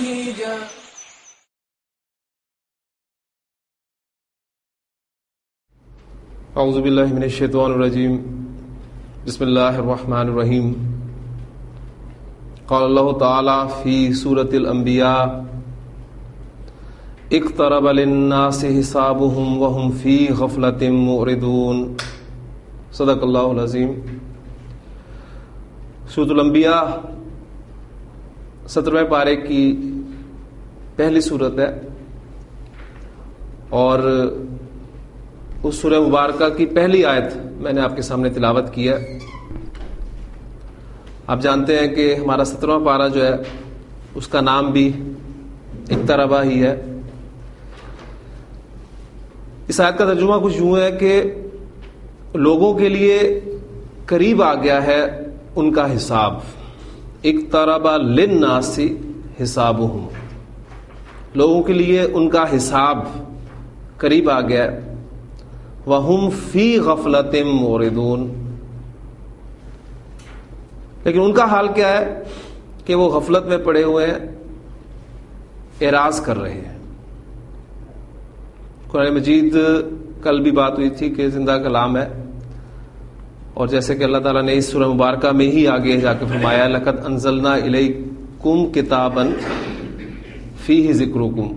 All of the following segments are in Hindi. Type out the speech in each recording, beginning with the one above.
ही जा। औज़ुबिल्लाहि मिनश्शैतानिर्रजीम बिस्मिल्लाहिर्रहमानिर्रहीम। क़ाल अल्लाहु तआला फ़ी सूरतिल अंबिया इक़्तरब लिन्नासि हिसाबुहुम व हुम फ़ी ग़फ़लतिम मुअरिदून। सदक़ल्लाहुल अज़ीम। सूरतुल अंबिया 17वें पारे की पहली सूरत है और उस सूरह मुबारका की पहली आयत मैंने आपके सामने तिलावत की है। आप जानते हैं कि हमारा 17वां पारा जो है उसका नाम भी इक़्तरबा ही है। इस आयत का तर्जुमा कुछ यूँ है कि लोगों के लिए करीब आ गया है उनका हिसाब। इक़्तरबा लिन्नासि हिसाबुहुम, लोगों के लिए उनका हिसाब करीब आ गया है। वहुम फी गफलतिम मोरिदून, लेकिन उनका हाल क्या है कि वो गफलत में पड़े हुए हैं, एराज कर रहे हैं। कुरान मजीद कल भी बात हुई थी कि जिंदा कलाम है और जैसे कि अल्लाह ताला ने इस सूरह मुबारका में ही आगे जाके फरमाया लक़द अंज़लना इलैकुम किताबन फ़ीहि ज़िक्रुकुम,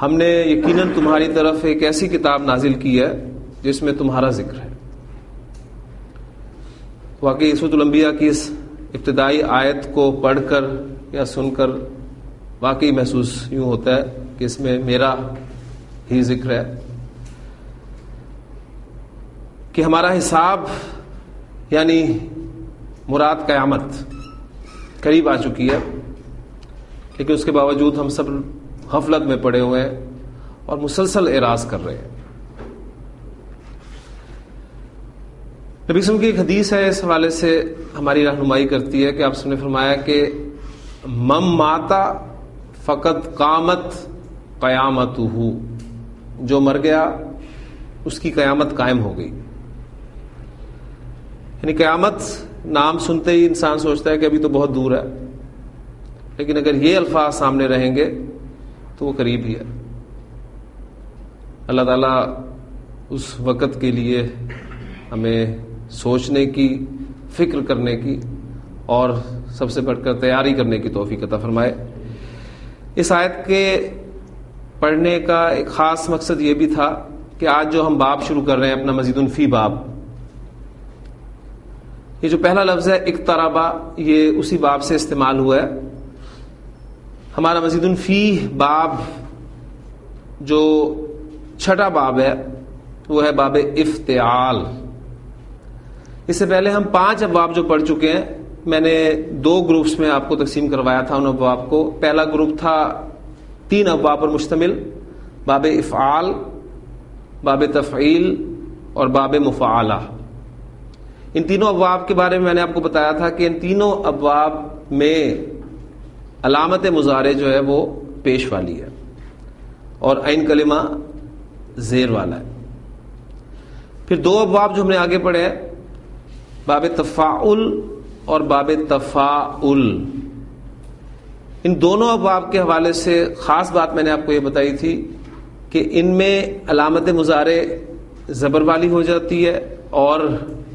हमने यकीनन तुम्हारी तरफ एक ऐसी किताब नाजिल की है जिसमें तुम्हारा जिक्र है। वाकई सूरतुल अंबिया की इस इब्तिदाई आयत को पढ़कर या सुनकर वाकई महसूस यूँ होता है कि इसमें मेरा ही जिक्र है, कि हमारा हिसाब यानी मुराद क़यामत करीब आ चुकी है, लेकिन उसके बावजूद हम सब गफलत में पड़े हुए हैं और मुसलसल एराज कर रहे हैं। नबी सल्लल्लाहु अलैहि वसल्लम की एक हदीस है, इस हवाले से हमारी रहनुमाई करती है कि आप सबने फरमाया कि मम माता फ़कत कामत क़यामतुहु, जो मर गया उसकी क़यामत कायम हो गई। यानी क़यामत नाम सुनते ही इंसान सोचता है कि अभी तो बहुत दूर है, लेकिन अगर ये अल्फाज सामने रहेंगे तो वो करीब ही है। अल्लाह ताला उस वक़्त के लिए हमें सोचने की, फ़िक्र करने की और सबसे बढ़कर तैयारी करने की तौफीक अता फरमाए। इस आयत के पढ़ने का एक ख़ास मकसद ये भी था कि आज जो हम बाब शुरू कर रहे हैं अपना मजीदुन फ़ी बाब, ये जो पहला लफ्ज़ है इक़्तरबा, ये उसी बाब से इस्तेमाल हुआ है। हमारा मजीदुन फ़ी बाब जो छठा बाब है वो है बाब इफ्तिआल। इससे पहले हम 5 अबवाब जो पढ़ चुके हैं, मैंने 2 ग्रुप्स में आपको तकसीम करवाया था उन अबवाब को। पहला ग्रुप था 3 अबवाब पर मुश्तमिल, बाब इफ़आल, बाब तफ़ईल और बाब मुफ़आला। इन तीनों अबवाब के बारे में मैंने आपको बताया था कि इन तीनों अबवाब में अलामत मुजारे जो है वो पेश वाली है और ऐन कलिमा ज़ेर वाला है। फिर 2 अबवाब जो हमने आगे पढ़े हैं, बाब तफ़ाउल और बाब तफ़ाउल, इन दोनों अबवाब के हवाले से ख़ास बात मैंने आपको ये बताई थी कि इनमें अलामत मुजारे ज़बर वाली हो जाती है और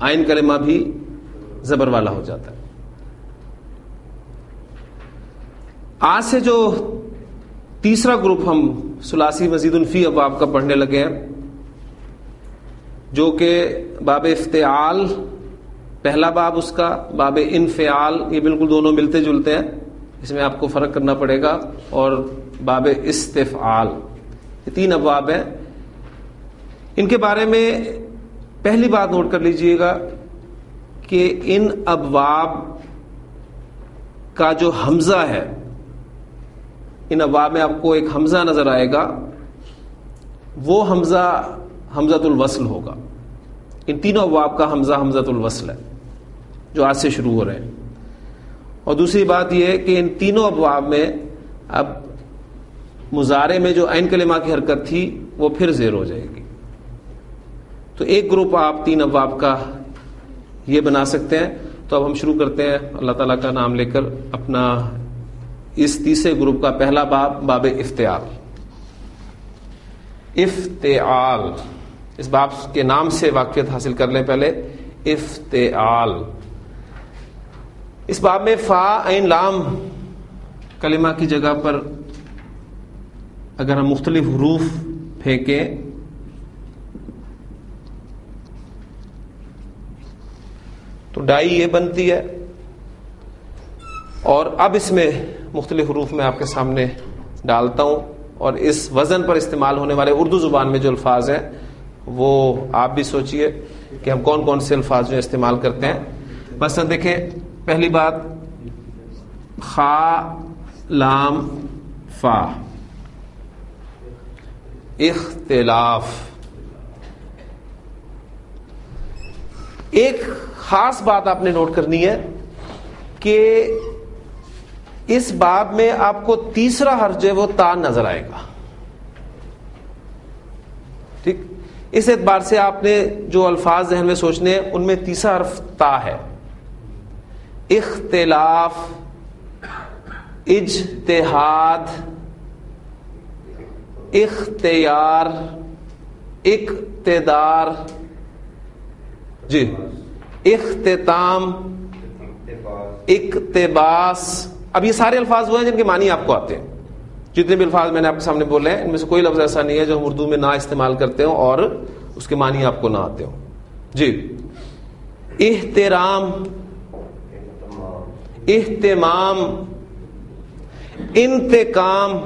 ऐन कलिमा भी ज़बर वाला हो जाता है। आज से जो तीसरा ग्रुप हम सुलासी मजीदुन फ़ी अबवाब का पढ़ने लगे हैं, जो कि बाब इफ्तिआल पहला बाब, उसका बाब इन्फ़िआल, ये बिल्कुल दोनों मिलते जुलते हैं, इसमें आपको फ़र्क करना पड़ेगा, और बाब इस्तिफ़आल, ये 3 अबवाब हैं। इनके बारे में पहली बात नोट कर लीजिएगा कि इन अबवाब का जो हमज़ा है, इन अबवाब में आपको एक हमज़ा नज़र आएगा, वो हमज़ा हमज़तुल वस्ल होगा। इन तीनों अबवाब का हमज़ा हमज़तुल वस्ल है जो आज से शुरू हो रहे हैं। और दूसरी बात यह है कि इन तीनों अबवाब में अब मुजारे में जो ऐन कलिमा की हरकत थी वो फिर ज़ेर हो जाएगी। तो एक ग्रुप आप 3 अबवाब का ये बना सकते हैं। तो अब हम शुरू करते हैं अल्लाह ताला का नाम लेकर अपना इस तीसरे ग्रुप का पहला बाब बाबे इफ्तिआल, इस बाब के नाम से वाकियत हासिल कर लें पहले। इफ्तिआल, इस बाब में फा ऐन लाम कलिमा की जगह पर अगर हम मुख्तलिफ हरूफ फेंकें तो डाई ये बनती है। और अब इसमें मुख्तलिफ हरूफ में आपके सामने डालता हूँ और इस वज़न पर इस्तेमाल होने वाले उर्दू ज़ुबान में जो अल्फाज हैं वो आप भी सोचिए कि हम कौन कौन से अल्फाज जो इस्तेमाल करते हैं। बस देखें, पहली बात खा लाम फा, इख्तिलाफ। एक खास बात आपने नोट करनी है कि इस बाब में आपको तीसरा हर्फ जो वो ता नजर आएगा। ठीक, इस एतबार से आपने जो अल्फाज ज़हन में सोचने हैं उनमें तीसरा हर्फ ता है। इख्तिलाफ, इज्तिहाद, इख्तियार, इक्तिदार, जी, इख्तिताम, इक्तिबास। अब ये सारे अल्फाज वो हैं जिनके मानी आपको आते हैं। जितने भी अल्फाज मैंने आपके सामने बोले हैं इनमें से कोई लफ्ज ऐसा नहीं है जो हम उर्दू में ना इस्तेमाल करते हो और उसके मानी आपको ना आते हो। जी, इहतराम, इहतमाम, इंतकाम।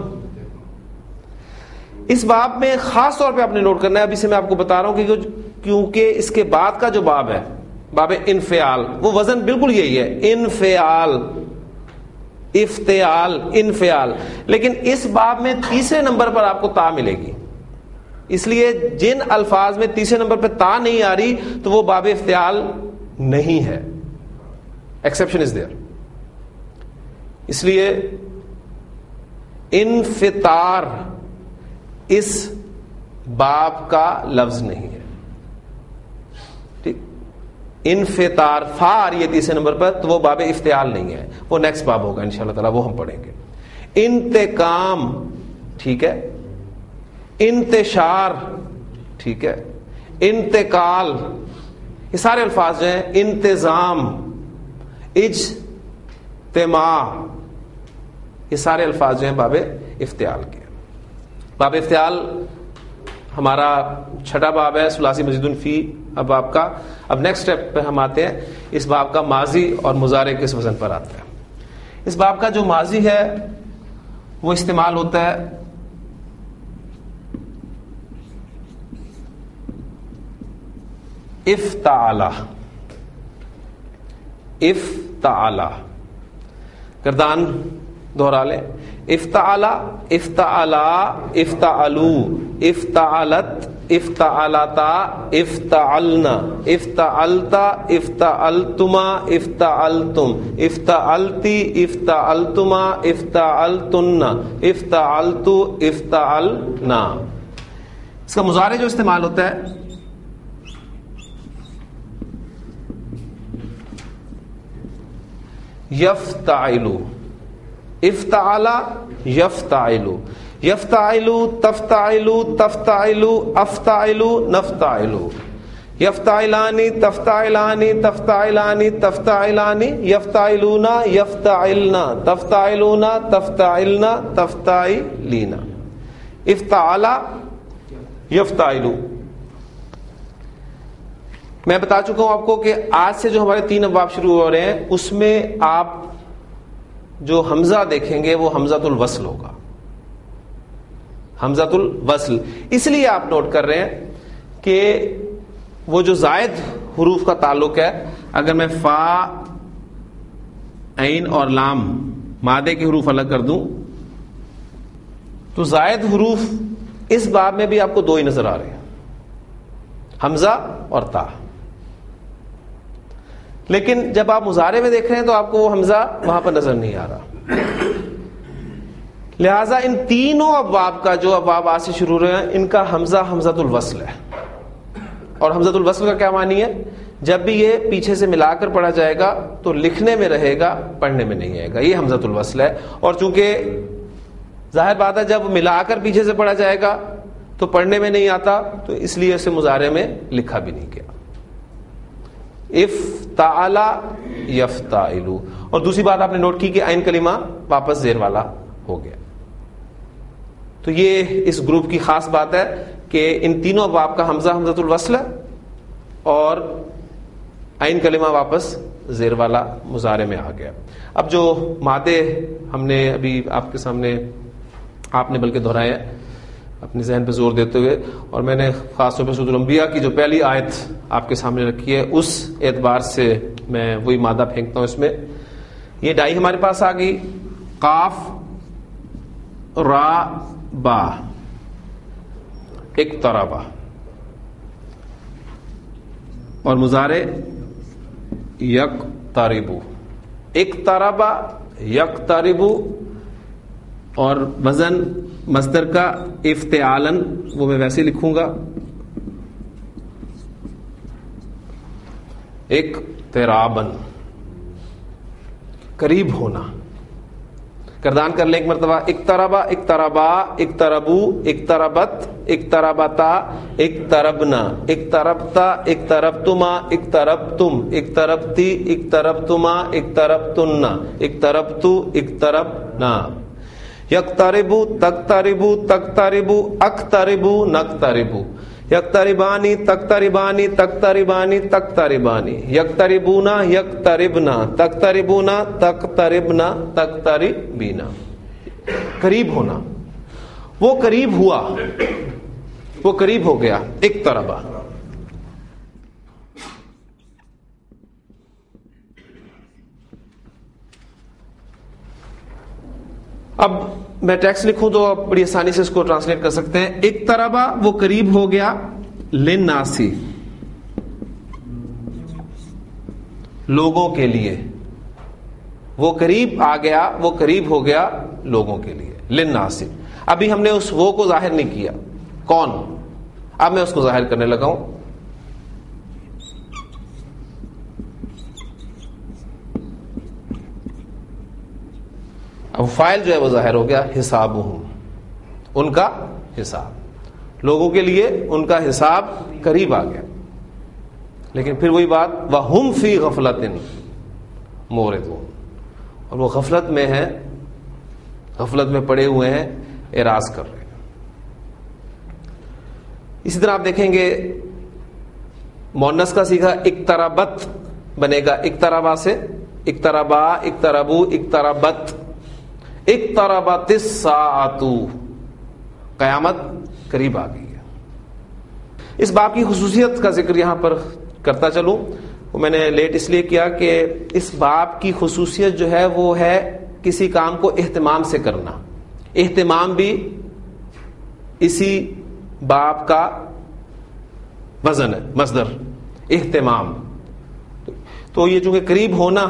इस बाब में खास तौर पे आपने नोट करना है, अभी से मैं आपको बता रहा हूं कि क्योंकि इसके बाद का जो बाब है बाबे इनफियाल, वो वजन बिल्कुल यही है, इनफियाल, इफ्तियाल, इनफियाल। लेकिन इस बाब में तीसरे नंबर पर आपको ता मिलेगी, इसलिए जिन अल्फाज में तीसरे नंबर पर ता नहीं आ रही तो वो बाबे इफ्तियाल नहीं है, एक्सेप्शन इज देयर। इसलिए इनफितार इस बाब का लफ्ज नहीं है। ठीक, इनफितार, फा आ रही है तीसरे नंबर पर तो वो बाबे इफ्तियाल नहीं है, वो नेक्स्ट बाब होगा इंशाअल्लाह ताला, वो हम पढ़ेंगे। इंतकाम, ठीक है, इंतशार, ठीक है, इंतकाल, ये सारे अल्फाज जो हैं, इंतजाम, इज्तिमा, ये सारे अल्फाज जो हैं बाबे इफ्तियाल के। बाब इफ्तियाल हमारा छठा बाब है, सुलासी मजीदुन फी। अब आपका अब नेक्स्ट स्टेप पे हम आते हैं, इस बाब का माजी और मुजारे किस वजन पर आता है। इस बाब का जो माजी है वो इस्तेमाल होता है इफ्ताला, इफ्ताला, गर्दान दोहरा लें, इफ्ताला, इफ्ताला, इफ्तालू, इफ्तालत, इफ्तालता, इफ्तालना, इफ्तालता, इफ्तालतुमा, इफ्तालतुम, इफ्तालती, इफ्तालतुमा, इफ्तालतुन्ना, इफ्तालतु, इफ्तालना। इसका मुजारे जो इस्तेमाल होता है यफ्ताइलू, इफ्ताला, यफ्ताइलू, यफ्ताइलू, तफ्ताइलू, तफ्ताइलू, अफ्ताइलू, नफ्ताइलू, यफ्ताइलानी, तफ्ताइलानी, तफ्ताइलानी, तफ्ताइलानी, यफ्ताइलूना, यफ्ताइलना, तफ्ताइलूना, तफ्ताइलना, तफ्ताइलीना। इफ्ताला, यफ्ताइलू। मैं बता चुका हूं आपको कि आज से जो हमारे तीन अब्वाब शुरू हो रहे हैं उसमें आप जो हमजा देखेंगे वो हमजातुल वस्ल होगा, हमजातुल वस्ल। इसलिए आप नोट कर रहे हैं कि वो जो जायद हुरूफ का ताल्लुक है, अगर मैं फा ऐन और लाम मादे के हुरूफ अलग कर दूं तो जायद हुरूफ इस बाब में भी आपको दो ही नजर आ रहे हैं, हमजा और ता। लेकिन जब आप मुजारे में देख रहे हैं तो आपको वो हमजा वहां पर नजर नहीं आ रहा। लिहाजा इन तीनों अब्वाब का जो अब्वाब आज से शुरू हो रहे हैं इनका हमजा हमजातुल वस्ल है। और हमजातुल वस्ल का क्या मानी है? जब भी ये पीछे से मिलाकर पढ़ा जाएगा तो लिखने में रहेगा, पढ़ने में नहीं आएगा। ये हमजतुल वस्ल है। और चूंकि जाहिर बात है जब मिलाकर पीछे से पढ़ा जाएगा तो पढ़ने में नहीं आता, तो इसलिए इसे मुजारे में लिखा भी नहीं गया। इफ्ताला यफ्ताइलू। और दूसरी बात आपने नोट की कि आइन कलिमा वापस जेर वाला हो गया। तो ये इस ग्रुप की खास बात है कि इन तीनों बाब का हमजा हमजतुल वस्ल और आइन कलिमा वापस जेर वाला मुजारे में आ गया। अब जो मादे हमने अभी आपके सामने, आपने बल्कि दोहराए अपने जहन पर जोर देते हुए, और मैंने खास तौर पर सूरह अंबिया की जो पहली आयत आपके सामने रखी है उस एतबार से मैं वही मादा फेंकता हूँ। इसमें ये डाई हमारे पास आ गई, काफ रा बा एक तराबा, और मुजारे यक तारिबू, एक तराबा यक तारिबू, और वजन मस्तर का इफ्तियालन, वो मैं वैसे लिखूंगा एक तेराबन, करीब होना। करदान कर लें एक मरतबा, एक तराबा एक तराबा एक तरबू एक तरबत एक तरबता एक तरबना एक तरबता एक तरबतुमा एक तरबतुम एक तरबती एक तरबतुमा एक तरबतुन्ना एक तरबतु एक तरबना। यक्तरिबू तक्तरिबू तक्तरिबू अक्तरिबू नक्तरिबू, यक्तरिबानी तक्तरिबानी तक्तरिबानी तक्तरिबानी, यक्तरिबूना यक्तरिबना तक्तरिबूना तक्तरिबना तक्तरिबीना, करीब होना। वो करीब हुआ, वो करीब हो गया, एक तरबा। अब मैं टेक्स्ट लिखूं तो आप बड़ी आसानी से इसको ट्रांसलेट कर सकते हैं। एक तरबा, वो करीब हो गया, लिन्नासी, लोगों के लिए। वो करीब आ गया, वो करीब हो गया लोगों के लिए, लिन्नासी। अभी हमने उस वो को जाहिर नहीं किया, कौन, अब मैं उसको जाहिर करने लगा हूं। अब फाइल जो है वो जाहिर हो गया, हिसाबुहुम, उनका हिसाब, लोगों के लिए उनका हिसाब करीब आ गया। लेकिन फिर वही बात, वहुम फी गफलतिन मोरिदून, और वो गफलत में है, गफलत में पड़े हुए हैं, एराज कर रहे हैं। इसी तरह आप देखेंगे मोनस का सीखा एक तरबत बनेगा, एक तरबा से एक तरबा एक तरबू एक तरबत, एक तरबतिस सातु, कयामत करीब आ गई है। इस बाब की खुसूसियत का जिक्र यहाँ पर करता चलूँ, वो मैंने लेट इसलिए किया कि इस बाब की खुसूसियत जो है वो है किसी काम को एहतमाम से करना। एहतमाम भी इसी बाब का वजन है, मसदर एहतमाम। तो ये चूंकि करीब होना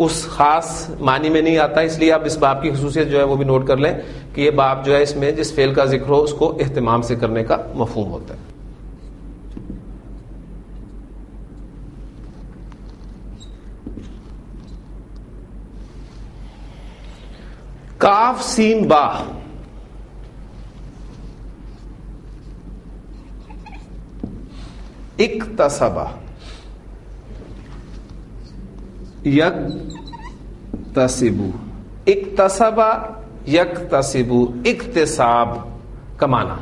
उस खास मानी में नहीं आता, इसलिए आप इस बाब की खसूसियत जो है वो भी नोट कर लें कि ये बाब जो है इसमें जिस फेल का जिक्र हो उसको एहतमाम से करने का मफहूम होता है। काफ सीन बा, इक्तसबा यक्तसिबू, इक्तसबा यक्तसिबू, इक्तिसाब कमाना,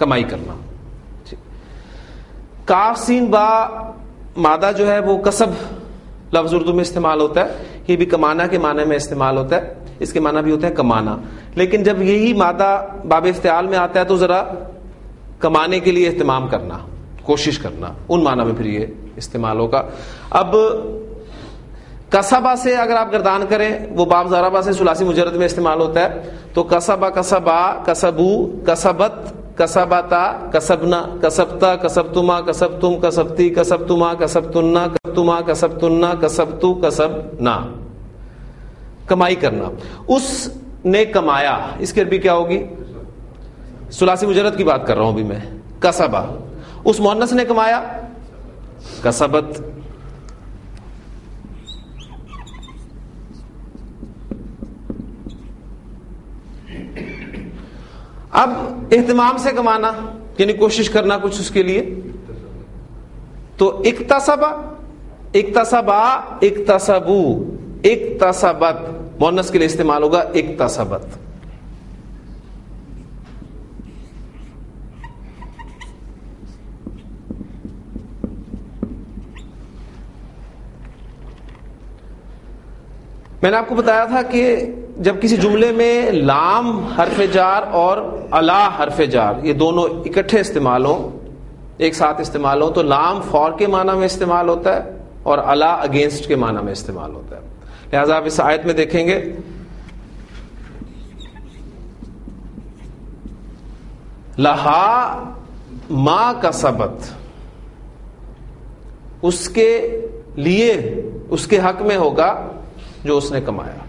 कमाई करना। काफ सीन बा मादा जो है वो कसब लफ्ज उर्दू में इस्तेमाल होता है, ये भी कमाना के माने में इस्तेमाल होता है, इसके माना भी होता है कमाना। लेकिन जब यही मादा बाब इफ्तिआल में आता है तो जरा कमाने के लिए इस्तेमाल करना, कोशिश करना, उन माना में फिर ये इस्तेमाल होगा। अब कसबा से अगर आप गर्दान करें, वो बाब ज़राबा से सुलासी मुजरद में इस्तेमाल होता है, तो कसबा कसबा कसबू कसबत कसबता कसबना कसबता कसबतुमा कसबतुम कसबती कसबतुमा कसबतुन्ना कसबतुमा कसबतुन्ना कसबतु कसबना, कमाई करना। उसने कमाया, इसकी अरबी क्या होगी? सुलासी मुजरद की बात कर रहा हूं अभी मैं, कसबा। उस मोहनस ने कमाया, कसबत अब एहतमाम से कमाना यानी कोशिश करना कुछ उसके लिए, तो इक्तसबा इक्तसबा इक्तसबू इक्तसबत मोनस के लिए इस्तेमाल होगा इक्तसबत। मैंने आपको बताया था कि जब किसी जुमले में लाम हरफे जार और अला हरफे जार ये दोनों इकट्ठे इस्तेमाल हों, एक साथ इस्तेमाल हों, तो लाम फॉर के माना में इस्तेमाल होता है और अला अगेंस्ट के माना में इस्तेमाल होता है। लिहाजा आप इस आयत में देखेंगे लहा मा कसबत, उसके लिए उसके हक में होगा जो उसने कमाया।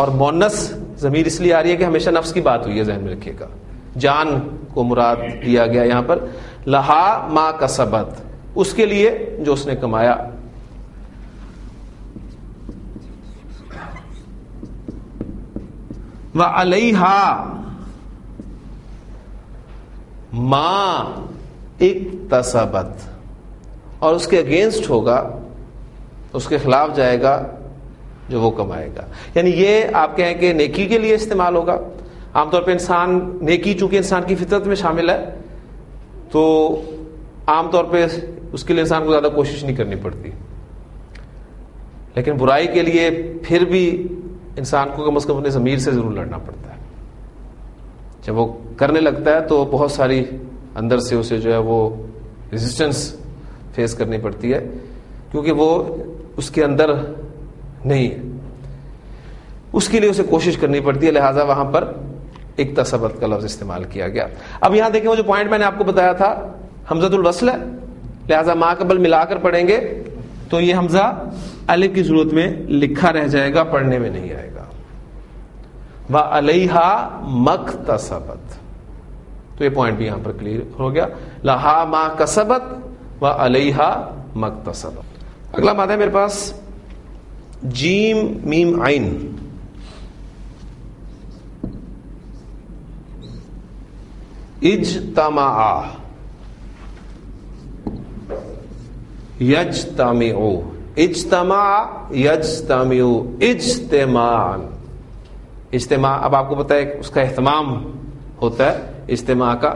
और मोनस ज़मीर इसलिए आ रही है कि हमेशा नफ्स की बात हुई है, जहन में रखिएगा, जान को मुराद दिया गया यहाँ पर। लहा मा कसबत, उसके लिए जो उसने कमाया। व अलैहा मा इक्तसबत, और उसके अगेंस्ट होगा, उसके खिलाफ जाएगा जो वो कमाएगा। यानी ये आप कहें कि नेकी के लिए इस्तेमाल होगा। आमतौर पे इंसान नेकी चूंकि इंसान की फितरत में शामिल है तो आमतौर पे उसके लिए इंसान को ज़्यादा कोशिश नहीं करनी पड़ती, लेकिन बुराई के लिए फिर भी इंसान को कम अज़ कम अपने ज़मीर से ज़रूर लड़ना पड़ता है। जब वो करने लगता है तो बहुत सारी अंदर से उसे जो है वो रेजिस्टेंस फेस करनी पड़ती है, क्योंकि वो उसके अंदर नहीं है, उसके लिए उसे कोशिश करनी पड़ती है। लिहाजा वहां पर इक्तसबत का लफ्ज इस्तेमाल किया गया। अब यहां देखें वो जो पॉइंट मैंने आपको बताया था हमजतुल वस्ल है, लिहाजा माँ कबल मिलाकर पढ़ेंगे तो ये हमजा अलिफ की जरूरत में लिखा रह जाएगा, पढ़ने में नहीं आएगा। व अलैहा मक्तसबत, तो ये पॉइंट भी यहां पर क्लियर हो गया। लहा मा कसबत व अलैहा मक्तसबत। अगला मादा है मेरे पास जीम मीम आइन। इज्तमाआ यज्तमिउ इज्तमाआ यज्तमिउ इज्तिमान इज्तिमा। अब आपको पता है उसका एहतमाम होता है इज्तिमा का,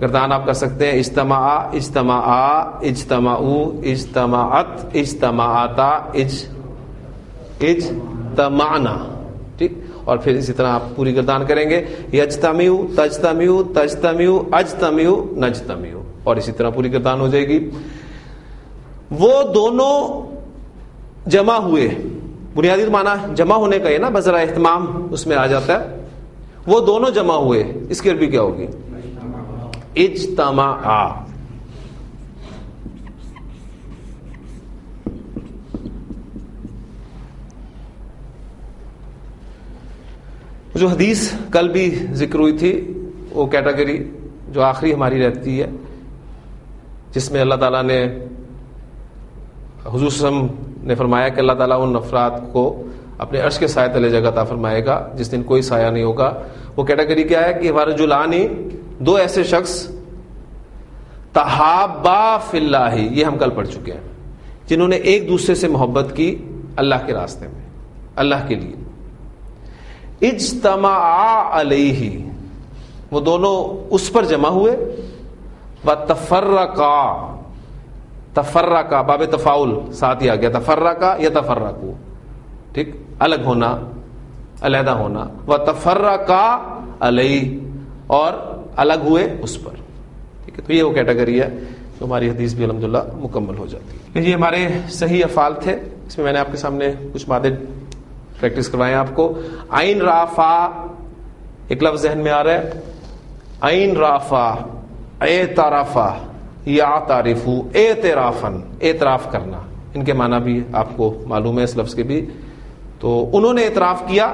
गर्दान आप कर सकते हैं इज्तमाआ इज्तमाआ इज्तमाउ इज्तमाअत इज्तमाअता इज्तमाना, ठीक। और फिर इसी तरह आप पूरी गर्दान करेंगे यज्तमिउ तज्तमिउ तज्तमिउ अज्तमिउ नज्तमिउ, और इसी तरह पूरी गर्दान हो जाएगी। वो दोनों जमा हुए, बुनियादी माना जमा होने का है ना, बस जरा एहतमाम उसमें आ जाता है। वो दोनों जमा हुए, इसकी अरबी क्या होगी? इज्तमाआ। जो हदीस कल भी जिक्र हुई थी, वो कैटेगरी जो आखिरी हमारी रहती है, जिसमें अल्लाह ताला ने हुजूर सल्लल्लाहु अलैहि वसल्लम ने फरमाया कि अल्लाह ताला उन अफराद को अपने अर्श के साये तले जगह अता फरमाएगा जिस दिन कोई साया नहीं होगा। वो कैटेगरी क्या है कि हमारे जुलानी दो ऐसे शख्स तहाबा फिल्लाही, ये हम कल पढ़ चुके हैं, जिन्होंने एक दूसरे से मोहब्बत की अल्लाह के रास्ते में, अल्लाह के लिए। इज्तमाआ अलैहि, वो दोनों उस पर जमा हुए। व तफर्रका, तफर्रका बाबे तफाउल साथ ही आ गया, तफर्रका या तफर्रकू, ठीक, अलग होना, अलहदा होना। व तफर्रका अलैहि, और अलग हुए उस पर, ठीक है। तो ये वो कैटेगरी है तो हमारी हदीस भी अल्हम्दुलिल्लाह मुकम्मल हो जाती है। ये हमारे सही अफाल थे, इसमें मैंने आपके सामने कुछ मादे प्रैक्टिस करवाएं आपको। आइन राफा एक लफ्ज जहन में आ रहा है, आइन राफा एतराफा या तारिफू एतराफन, एतराफ करना, इनके माना भी आपको मालूम है इस लफ्ज के भी। तो उन्होंने एतराफ किया,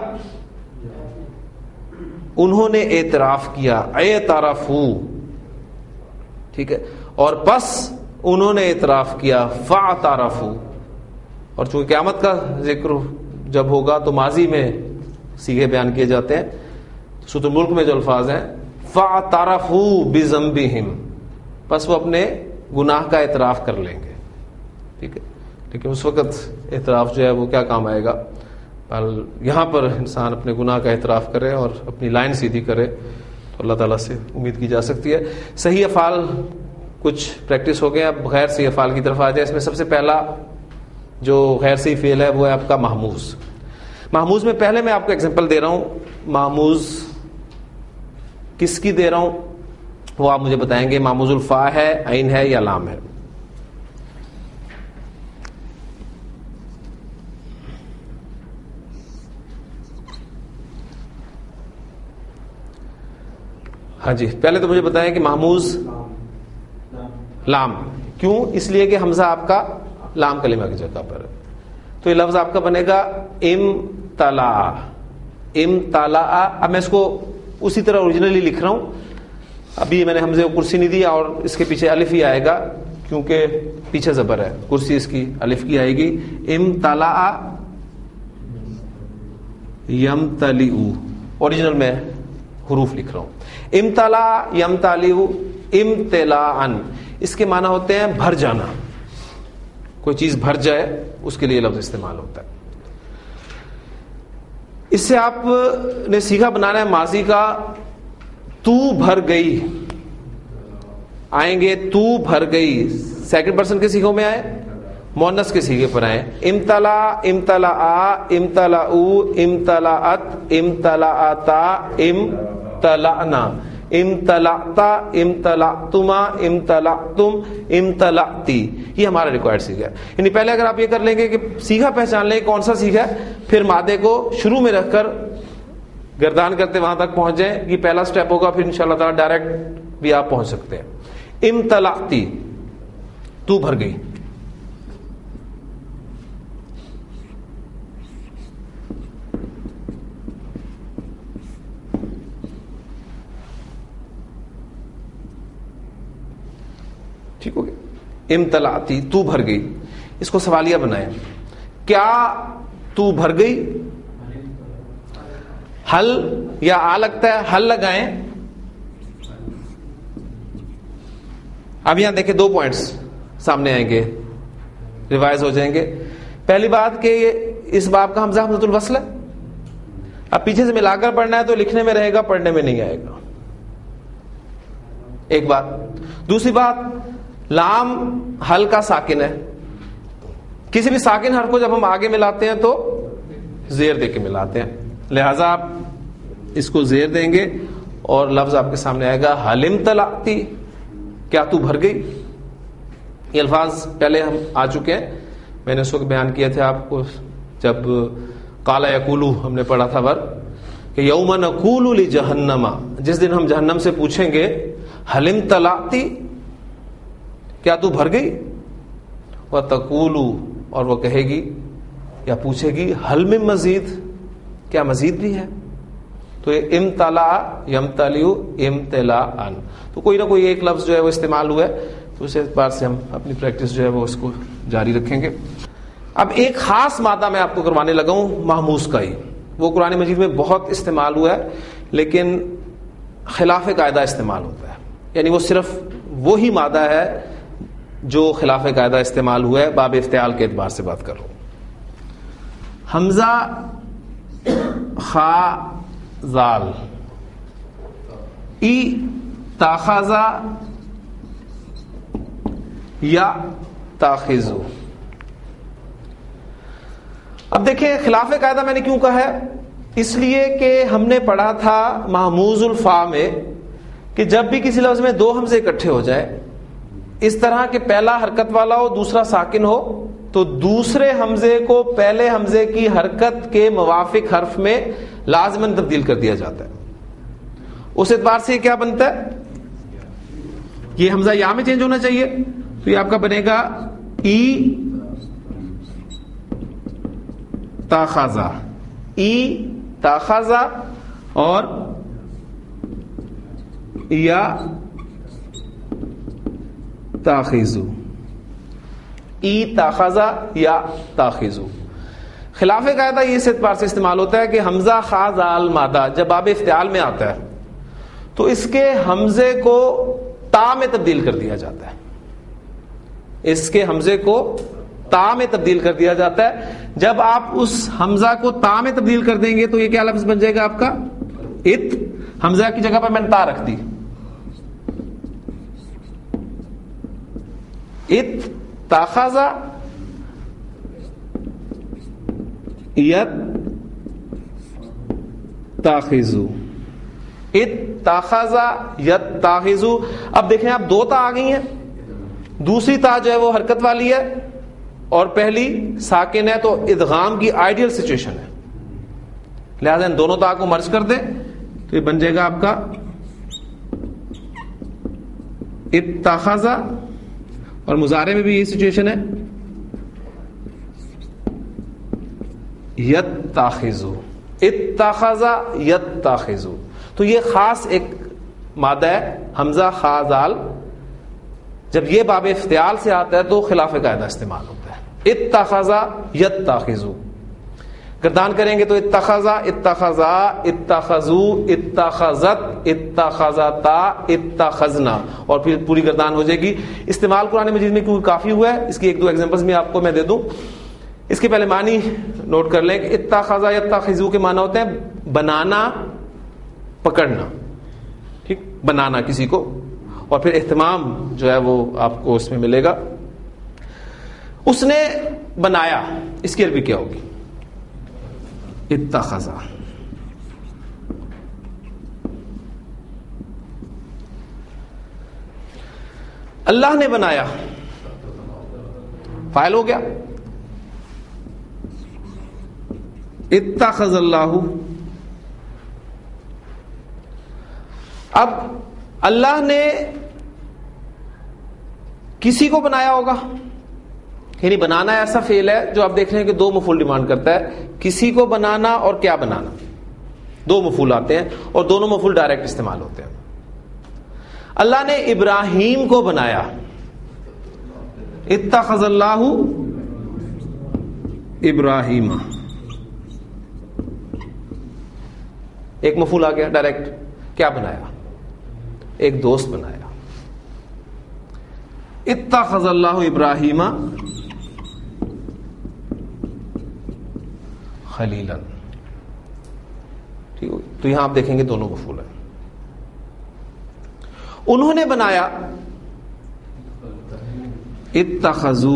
उन्होंने एतराफ किया एतराफू, ठीक है। और बस उन्होंने इतराफ किया, फातारफू। और चूंकि क़यामत का जिक्र जब होगा तो माजी में सीधे बयान किए जाते हैं, तो सूरह मुल्क में जो अल्फाज हैं, फातारफू बिज़म्बिहिम, बस वो अपने गुनाह का इतराफ कर लेंगे। ठीक है, लेकिन उस वक़्त इतराफ जो है वो क्या काम आएगा। यहाँ पर इंसान अपने गुनाह का इतराफ करे और अपनी लाइन सीधी करे तो अल्लाह ताला से उम्मीद की जा सकती है। सही अफ़ाल कुछ प्रैक्टिस हो गए, अब गैर सही अफ़ाल की तरफ आ जाए। इसमें सबसे पहला जो गैर सही फेल है वो है आपका महमूज़। महमूज़ में पहले मैं आपको एग्जांपल दे रहा हूँ, महमूज़ किसकी दे रहा हूँ वो आप मुझे बताएंगे। महमूज़ुल फ़ा है, ऐन है या लाम है। हाँ जी, पहले तो मुझे बताएं कि महमूज़ लाम क्यों? इसलिए कि हमजा आपका लाम कलिमा की जगह पर, तो ये लफ्ज़ आपका बनेगा इम्तला। इम्तला, अब मैं इसको उसी तरह ओरिजिनली लिख रहा हूँ, अभी मैंने हमजे को कुर्सी नहीं दी और इसके पीछे अलिफ ही आएगा क्योंकि पीछे ज़बर है, कुर्सी इसकी अलिफ की आएगी। इम्तला यमतलिउ, ओरिजिनल में हुरूफ लिख रहा हूं। इम्तला यमतलिउ इम्तिलान, इसके माना होते हैं भर जाना, कोई चीज भर जाए उसके लिए लफ्ज इस्तेमाल होता है। इससे आपने सीखा बनाना है माजी का तू भर गई, आएंगे तू भर गई, सेकंड पर्सन के सीखों में आए, मोनस के सीखे पर आए। इम्तला इम्तला आ इम्तलाउ इम्तलाअत इम्तलाअता इम्तलाना इम्तलाता इम्तलातुमा इम्तलातुम इम्तलाती, ये हमारा रिक्वायर्ड सीखा है। यानी पहले अगर आप ये कर लेंगे कि सीखा पहचान लें कौन सा सीखा है, फिर मादे को शुरू में रखकर गर्दान करते वहां तक पहुंच जाए, ये पहला स्टेप होगा, फिर इंशाल्लाह ताला डायरेक्ट भी आप पहुंच सकते हैं। इम्तलाती, तू भर गई। ठीक हो गया, इम्तलाती, तू भर गई। इसको सवालिया बनाए, क्या तू भर गई? हल या आ लगता है, हल लगाएं। अब यहां देखें दो पॉइंट्स सामने आएंगे, रिवाइज हो जाएंगे। पहली बात कि इस बाब का हमजा हमजतुल वस्ल है, अब पीछे से मिलाकर पढ़ना है तो लिखने में रहेगा, पढ़ने में नहीं आएगा, एक बात। दूसरी बात, लाम हल का साकिन है, किसी भी साकिन हर्फ को जब हम आगे मिलाते हैं तो जेर देके मिलाते हैं, लिहाजा आप इसको जेर देंगे और लफ्ज आपके सामने आएगा हलिम तलाती, क्या तू भर गई। ये अल्फाज पहले हम आ चुके हैं, मैंने उसको बयान किए थे आपको जब काला यकूलू हमने पढ़ा था वर्ग, यौमा नकूलु लि जहन्नमा, जिस दिन हम जहन्नम से पूछेंगे हलिम तलाती, क्या तू भर गई, वह तकूलू, और वह कहेगी या पूछेगी हल में मजीद, क्या मजीद भी है। तो ये इम्तला यमतलिउ इम्तिलान, तो कोई ना कोई एक लफ्ज जो है वो इस्तेमाल हुआ है, तो उस बार से हम अपनी प्रैक्टिस जो है वो उसको जारी रखेंगे। अब एक खास मादा मैं आपको करवाने लगा हूं महमूज़ का ही, वो कुरान मजीद में बहुत इस्तेमाल हुआ है लेकिन खिलाफ कायदा इस्तेमाल होता है, यानी वो सिर्फ वो ही मादा है जो खिलाफ कायदा इस्तेमाल हुआ है। बाब इफ्तिआल के एतबार से बात करो, हमजा खा जाल ई ताखाजा या ताखिजो। अब देखें खिलाफ कायदा मैंने क्यों कहा है, इसलिए कि हमने पढ़ा था महमूज़ुल फ़ा में कि जब भी किसी लफ्ज में दो हमजे इकट्ठे हो जाए, इस तरह के पहला हरकत वाला हो दूसरा साकिन हो, तो दूसरे हमजे को पहले हमजे की हरकत के मुवाफिक हर्फ में लाजमन तब्दील कर दिया जाता है। उस एतबार से क्या बनता है, ये हमजा या में चेंज होना चाहिए, तो ये आपका बनेगा ई ताखाजा, ई ताखाजा और या ताखिजू। ई ताखजा या ताखिजू। खिलाफ कायदा ये इस एतबार से इस्तेमाल होता है कि हमजा खाजाल मादा जब बाब इफ्तिआल में आता है तो इसके हमजे को ता में तब्दील कर दिया जाता है, इसके हमजे को ता में तब्दील कर दिया जाता है। जब आप उस हमजा को ता में तब्दील कर देंगे तो ये क्या लफ्ज बन जाएगा आपका इत, हमजा की जगह पर मैंने ता रख दी, इत ताखजा यत ताखिजू, इत ताखजा यत ताखिजू। अब देखें आप दो ता आ गई हैं, दूसरी ता जो है वो हरकत वाली है और पहली साकिन है, तो इदगाम की आइडियल सिचुएशन है, लिहाजा इन दोनों ता को मर्ज कर दे तो ये बन जाएगा आपका इत्ताखजा। और मुजारे में भी यही सिचुएशन है यत्ताखिजू, इत्ताखजा यत्ताखिजू। तो ये खास एक मादा है हमजा खाजाल, जब ये बाब इफ्तिआल से आता है तो खिलाफ कायदा इस्तेमाल होता है इत्ताखजा यत्ताखिजू। गर्दान करेंगे तो इत्ताखजा इत्ताखजा इत्ताखजू इत्ताखजत इत्ताखजता इत्ताखजना और फिर पूरी गर्दान हो जाएगी। इस्तेमाल कुरान मजीद में क्योंकि काफी हुआ है, इसकी एक दो एग्जांपल्स में आपको मैं दे दूं। इसके पहले मानी नोट कर लें कि इत्ताखजा इत्ताखजू के माना होते हैं बनाना, पकड़ना, ठीक, बनाना किसी को, और फिर एहतमाम जो है वो आपको इसमें मिलेगा उसने बनाया, इसकी अरबी क्या होगी इत्ताखजा। अल्लाह ने बनाया फाइल हो गया इत्ताखजल्लाहु। अब अल्लाह ने किसी को बनाया होगा, यानी बनाना ऐसा फेल है जो आप देख रहे हैं कि दो मफूल डिमांड करता है, किसी को बनाना और क्या बनाना, दो मफूल आते हैं और दोनों मफूल डायरेक्ट इस्तेमाल होते हैं। अल्लाह ने इब्राहीम को बनाया इत्ताखजल्लाहु इब्राहीमा, एक मफूल आ गया डायरेक्ट, क्या बनाया, एक दोस्त बनाया इत्ताखजल्लाहु इब्राहीमा खलीलन, ठीक हो। तो यहां आप देखेंगे दोनों मफूल है। उन्होंने बनाया इत्ताखजू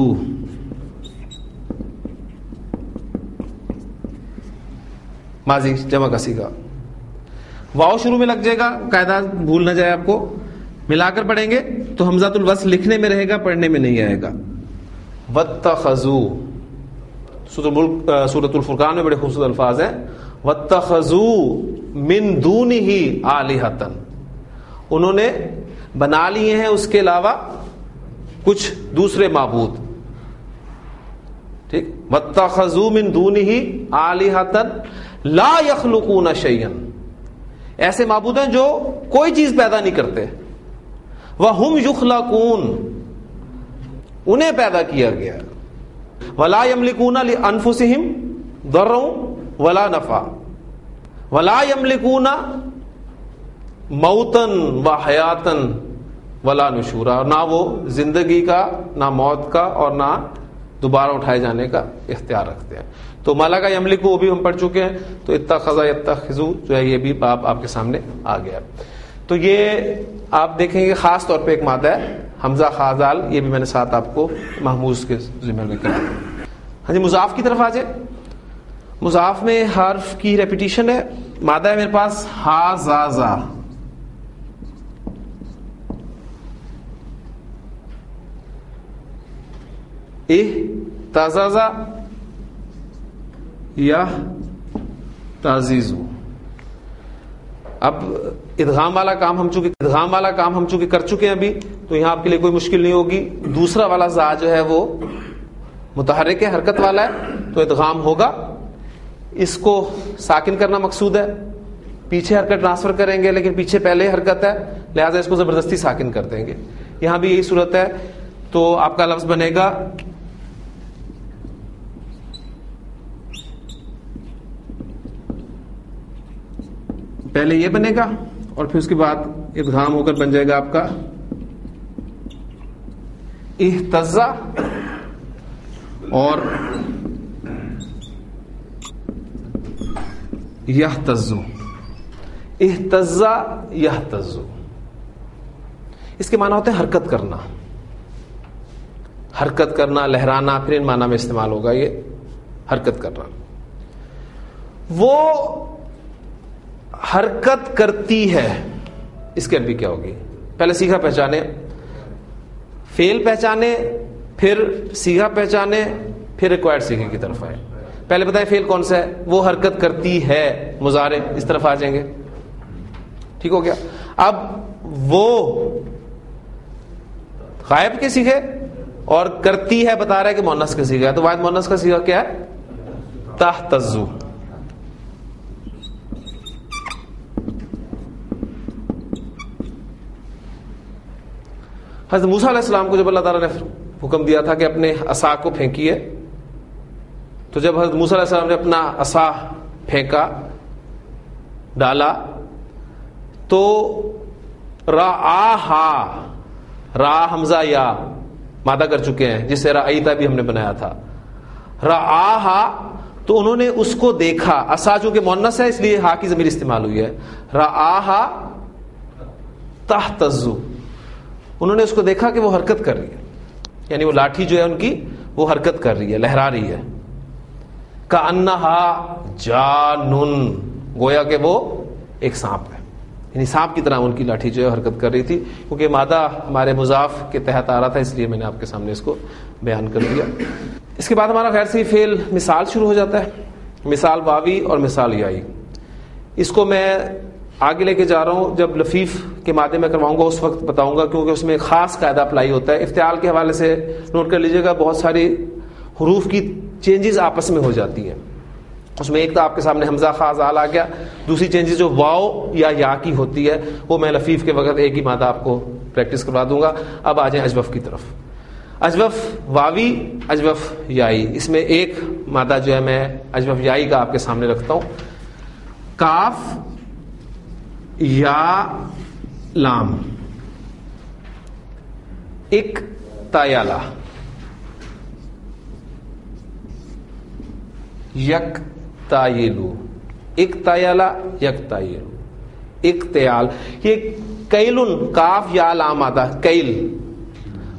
माजी जमा कसी का वाव शुरू में लग जाएगा, कायदा भूल ना जाए आपको, मिलाकर पढ़ेंगे तो हमजातुल वस्ल लिखने में रहेगा, पढ़ने में नहीं आएगा। वत्तखजू, सूरतुल फुरकान में बड़े खूबसूरत अल्फाज हैं, वत्तखजू मिन दूनिही आलिहतन, उन्होंने बना लिए हैं उसके अलावा कुछ दूसरे माबूद, ठीक, वत्तखजू मिन दूनिही आलिहतन ला यखलुकूना शैयन, ऐसे माबूद हैं जो कोई चीज पैदा नहीं करते, वहुम युखलाकून, उन्हें पैदा किया गया, वला यमलिकूना लिअन्फुसिहिम दर्रौ वला नफा, वला यमलिकूना मौतन व हयातन वला नुशूरा, और ना वो जिंदगी का, ना मौत का, और ना दोबारा उठाए जाने का इख्तियार रखते हैं। तो माला का यमलिकू वो भी हम पढ़ चुके हैं, तो इत्ताखजा इत्ताखिजू जो है ये भी बाब आपके सामने आ गया। तो ये आप देखेंगे खास तौर पे एक मादा है हमजा खाजाल, ये भी मैंने साथ आपको महमूज के जिम्मे में कहा। हाँ जी, मुजाफ की तरफ आ जाए। मुजाफ में हर्फ की रेपिटिशन है, मादा है मेरे पास हाजाजा, इहताजाजा यह ताजीजू। अब इदगाम वाला काम हम चूंकि कर चुके हैं अभी, तो यहाँ आपके लिए कोई मुश्किल नहीं होगी। दूसरा वाला जा जो है वो मुतहर्रिक है, हरकत वाला है, तो इदगाम होगा। इसको साकिन करना मकसूद है, पीछे हरकत ट्रांसफर करेंगे लेकिन पीछे पहले हरकत है, लिहाजा इसको जबरदस्ती साकिन कर देंगे। यहाँ भी यही सूरत है, तो आपका लफ्ज बनेगा पहले ये बनेगा और फिर उसके बाद इदगाम होकर बन जाएगा आपका इहतज़ा और यहतज़्ज़ु। इहतज़ा यहतज़्ज़ु इसके माना होते हैं हरकत करना, हरकत करना, लहराना, फिर इन माना में इस्तेमाल होगा ये हरकत करना। वो हरकत करती है, इसकी अरबी क्या होगी? पहले सीघा पहचाने, फेल पहचाने, फिर सीघा पहचाने, फिर रिक्वायर्ड सीघे की तरफ आए। पहले बताएं फेल कौन सा है, वो हरकत करती है मुजारे, इस तरफ आ जाएंगे। ठीक हो गया। अब वो गायब के सीघे और करती है बता रहा है कि मोनस का सीघा है, तो वाहिद मोनस का सीघा क्या है? तहतज़्ज़ु। हज़रत मूसा अलैहिस्सलाम को जब अल्लाह ताला ने हुक्म दिया था कि अपने असा को फेंकिए, तो जब हज़रत मूसा अलैहिस्सलाम ने अपना असा फेंका डाला तो राआहा, रा हमजा या मादा कर चुके हैं, जिसे राईता भी हमने बनाया था, राआहा, तो उन्होंने उसको देखा। असा जो कि मुअन्नस है इसलिए हा की ज़मीर इस्तेमाल हुई है। राआहा तहतज़्ज़ु, उन्होंने उसको देखा कि वो हरकत कर रही है, यानी वो लाठी जो है उनकी वो हरकत कर रही है, लहरा रही है। का अन्नहा जानुन, गोया के वो एक सांप है, यानी सांप की तरह उनकी लाठी जो है हरकत कर रही थी। क्योंकि मादा हमारे मुजाफ के तहत आ रहा था इसलिए मैंने आपके सामने इसको बयान कर दिया। इसके बाद हमारा खैर से फेल मिसाल शुरू हो जाता है, मिसाल वावी और मिसाल याई। इसको मैं आगे लेके जा रहा हूँ, जब लफीफ के मादे में करवाऊंगा उस वक्त बताऊंगा, क्योंकि उसमें एक खास कायदा अप्लाई होता है। इफ्तियाल के हवाले से नोट कर लीजिएगा, बहुत सारी हरूफ की चेंजेस आपस में हो जाती हैं। उसमें एक तो आपके सामने हमजा खास आल आ गया, दूसरी चेंजेस जो वाओ या की होती है वो मैं लफीफ के वक्त एक ही मादा आपको प्रैक्टिस करवा दूंगा। अब आ जाए अजवफ की तरफ। अजवफ वावी, अजवफ याई, इसमें एक मादा जो है मैं अजवफ याई का आपके सामने रखता हूँ। काफ या लाम, एक तायाला, यक तायलू, एक तायाला यक तायलू, एक तयाल। ये कैलुन, काफ या लाम आता है, कैल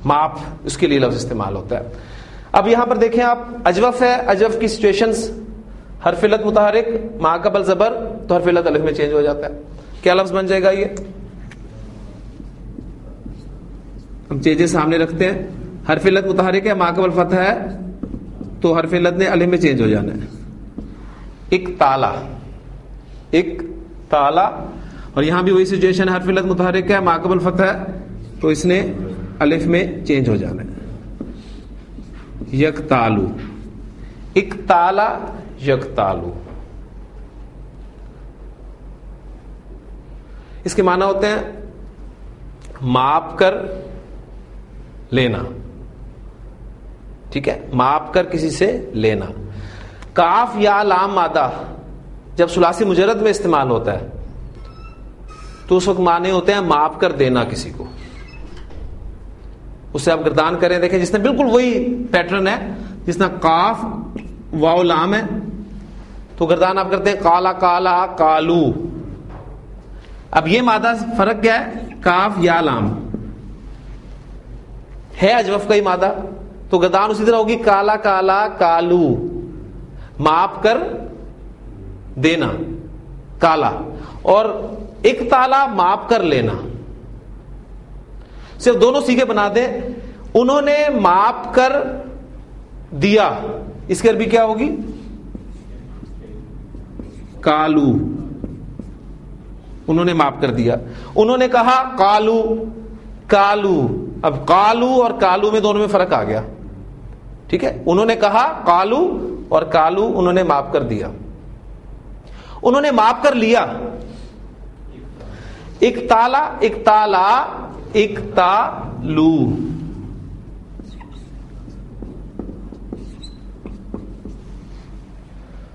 माप, उसके लिए लफ्ज इस्तेमाल होता है। अब यहां पर देखें आप, अजवफ है, अजवफ की सिचुएशंस हरफिलत मुतहरिक मा कबल जबर, तो हरफिलत अलिफ में चेंज हो जाता है। क्या लफ्ज बन जाएगा ये? हम चेंजें सामने रखते हैं। हरफिलत मुतहरिक है, मा कबल फतह है, तो हरफिलत ने अलिफ में चेंज हो जाना है। एक ताला, एक ताला, और यहां भी वही सिचुएशन है, हरफिलत मुतहरिक है, मा कबल फतह है, तो इसने अलिफ में चेंज हो जाना है। यक तालू, एक ताला यक तालू, इसके माना होते हैं माप कर लेना। ठीक है, माप कर किसी से लेना। काफ या लाम मादा जब सुलासी मुजरद में इस्तेमाल होता है तो उस वक्त माने होते हैं माप कर देना किसी को, उससे आप गर्दान करें। देखें जिसने बिल्कुल वही पैटर्न है, जिसने काफ वाव लाम है तो गर्दान आप करते हैं काला काला कालू। अब ये मादा, फर्क क्या है? काफ या लाम है, अजवफ का ही मादा, तो गर्दान उसी तरह होगी काला काला कालू, माप कर देना काला। और एक ताला माप कर लेना, सिर्फ दोनों सीखे बना दे। उन्होंने माप कर दिया, इसकी अरबी क्या होगी? कालू, उन्होंने माप कर दिया। उन्होंने कहा कालू कालू, अब कालू और कालू में दोनों में फर्क आ गया। ठीक है, उन्होंने कहा कालू और कालू, उन्होंने माफ कर दिया, उन्होंने माफ कर लिया। एक ताला एक ताला एक तालू,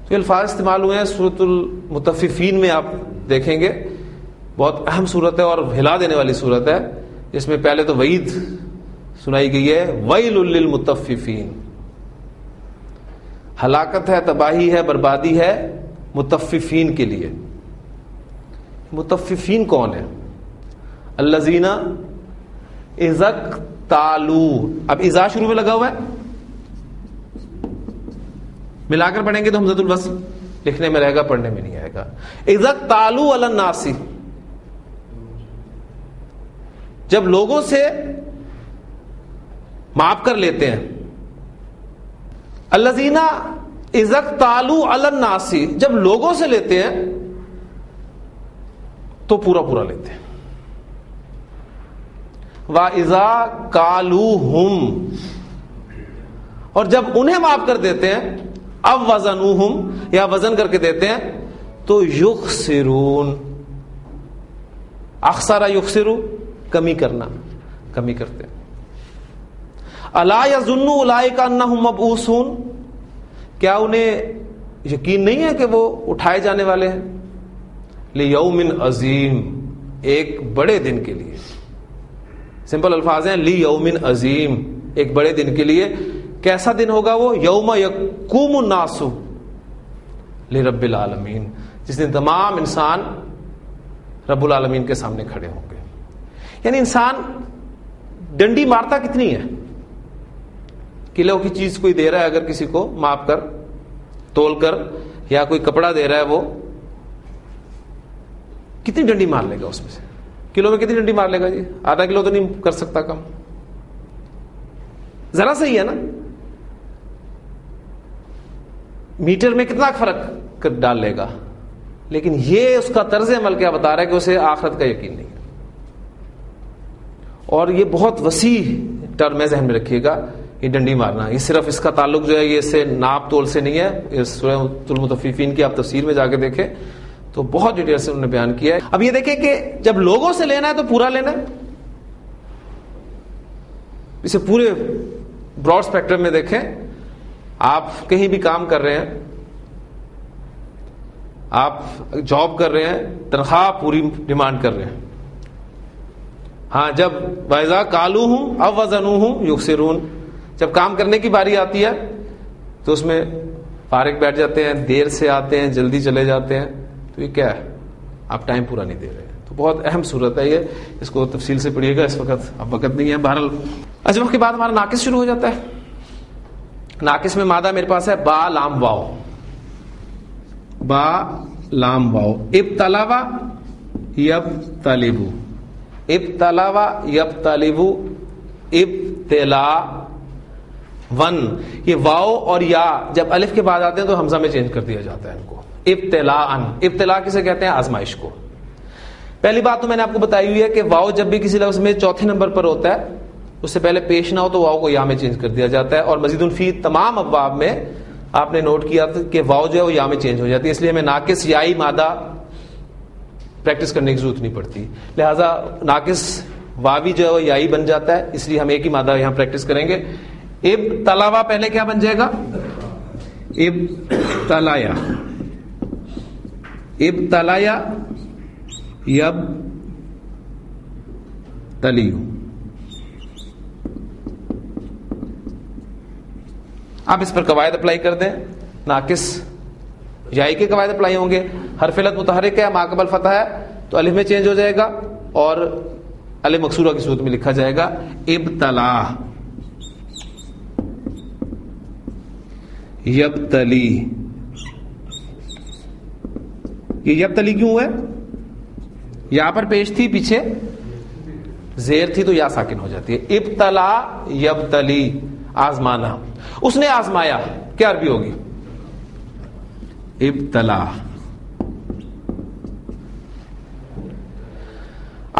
तो अल्फाज इस्तेमाल हुए हैं सूरतुल मुतफ्फिफीन में, आप देखेंगे, बहुत अहम सूरत है और हिला देने वाली सूरत है, जिसमें पहले तो वईद सुनाई गई है, वैलुल लिल मुतफ्फिफीन, हलाकत है, तबाही है, बर्बादी है मुतफ्फिफीन के लिए। मुतफ्फिफीन कौन है? अल्लज़ीना इज़क तालू, अब इज़ा शुरू में लगा हुआ है, मिलाकर पढ़ेंगे तो हमज़तुल वस्ल लिखने में रहेगा, पढ़ने में नहीं आएगा। इज़क तालू अलन्नासी, जब लोगों से माफ कर लेते हैं। अल्लज़ीना इज़क तालू अलन्नासी, जब लोगों से लेते हैं तो पूरा पूरा लेते हैं। वा इज़ा कालू हुम, और जब उन्हें माफ कर देते हैं, अब वजनू हुम या वजन करके देते हैं तो युखसिरून, अखसारा युखसिरू कमी करना, कमी करते हैं। अला यज़ुन्नु उलाइका अन्नहुम मबऊसून, क्या उन्हें यकीन नहीं है कि वो उठाए जाने वाले हैं? लियौमिन अजीम, एक बड़े दिन के लिए। सिंपल अल्फाज हैं, लियौमिन अजीम, एक बड़े दिन के लिए। कैसा दिन होगा वो? यौम यकूमुन नासु लिरब्बिल आलमीन, जिस दिन तमाम इंसान रब्बुल आलमीन के सामने खड़े होंगे। यानी इंसान डंडी मारता कितनी है कि लो की चीज कोई दे रहा है, अगर किसी को माप कर तोल कर या कोई कपड़ा दे रहा है, वो कितनी डंडी मार लेगा? उसमें से किलो में कितनी डंडी मार लेगा जी? आधा किलो तो नहीं कर सकता कम, जरा सही है ना। मीटर में कितना फर्क डाल लेगा। लेकिन ये उसका तर्ज अमल क्या बता रहा है कि उसे आखिरत का यकीन नहीं है। और ये बहुत वसी टर्म है, जहन में रखिएगा। ये डंडी मारना, ये सिर्फ इसका ताल्लुक जो है ये इससे नाप तोल से नहीं है। इस सूरह मुतफ्फिफीन की आप तफसीर में जाके देखें तो बहुत डिटेल से उन्होंने बयान किया है। अब ये देखें कि जब लोगों से लेना है तो पूरा लेना है। इसे पूरे ब्रॉड स्पेक्ट्रम में देखें। आप कहीं भी काम कर रहे हैं, आप जॉब कर रहे हैं, तनख्वाह पूरी डिमांड कर रहे हैं। हाँ, जब वाइजा कालू हूं अब वजनू हूं युक्सिरून, जब काम करने की बारी आती है तो उसमें फारिग बैठ जाते हैं, देर से आते हैं, जल्दी चले जाते हैं। तो ये क्या है? आप टाइम पूरा नहीं दे रहे हैं। तो बहुत अहम सूरत है ये, इसको तफसील से पढ़िएगा। इस वक्त अब वक्त नहीं है। बहरहाल अजम के बाद हमारा नाकिस शुरू हो जाता है। नाकिस में मादा मेरे पास है बा लाम वाओ, बा लाम वाओ। इब्तलावा यब्तलिबु, इब्तलावा यब्तलिबु, इब्तिला वन। ये वाओ और या जब अलिफ के बाद आते हैं तो हमजा में चेंज कर दिया जाता है इनको। इब्तिलाअन, इब्तिला किसे कहते हैं? आजमाइश को। पहली बात तो मैंने आपको बताई हुई है कि वाओ जब भी किसी लफ्ज में चौथे नंबर पर होता है, उससे पहले पेश ना हो तो वाओ को या में चेंज कर दिया जाता है। और मजीदुन फी तमाम अब्वाब में आपने नोट किया था कि वाओ जो है वो या में चेंज हो जाती है। इसलिए हमें नाकिस याई मादा प्रैक्टिस करने की जरूरत नहीं पड़ती। लिहाजा नाकिस वावी जो है वो याई बन जाता है। इसलिए हम एक ही मादा यहाँ प्रैक्टिस करेंगे। इब्तलावा पहले क्या बन जाएगा? इब्तलाया, इब्तलाया यब्तलियु। आप इस पर कवायद अप्लाई कर दें। नाकिस याई के कवायद अप्लाई होंगे। हरफिलत मुतहरिक है, माकबल फतह है, तो अलिफ में चेंज हो जाएगा और अलिफ मकसूरा की सूरत में लिखा जाएगा इब्तला यब्तली। ये यब्तली क्यों है? यहां पर पेश थी, पीछे जेर थी, तो या साकिन हो जाती है। इब्तला यब्तली, आजमाना, उसने आजमाया। क्या अरबी होगी? इब्तला।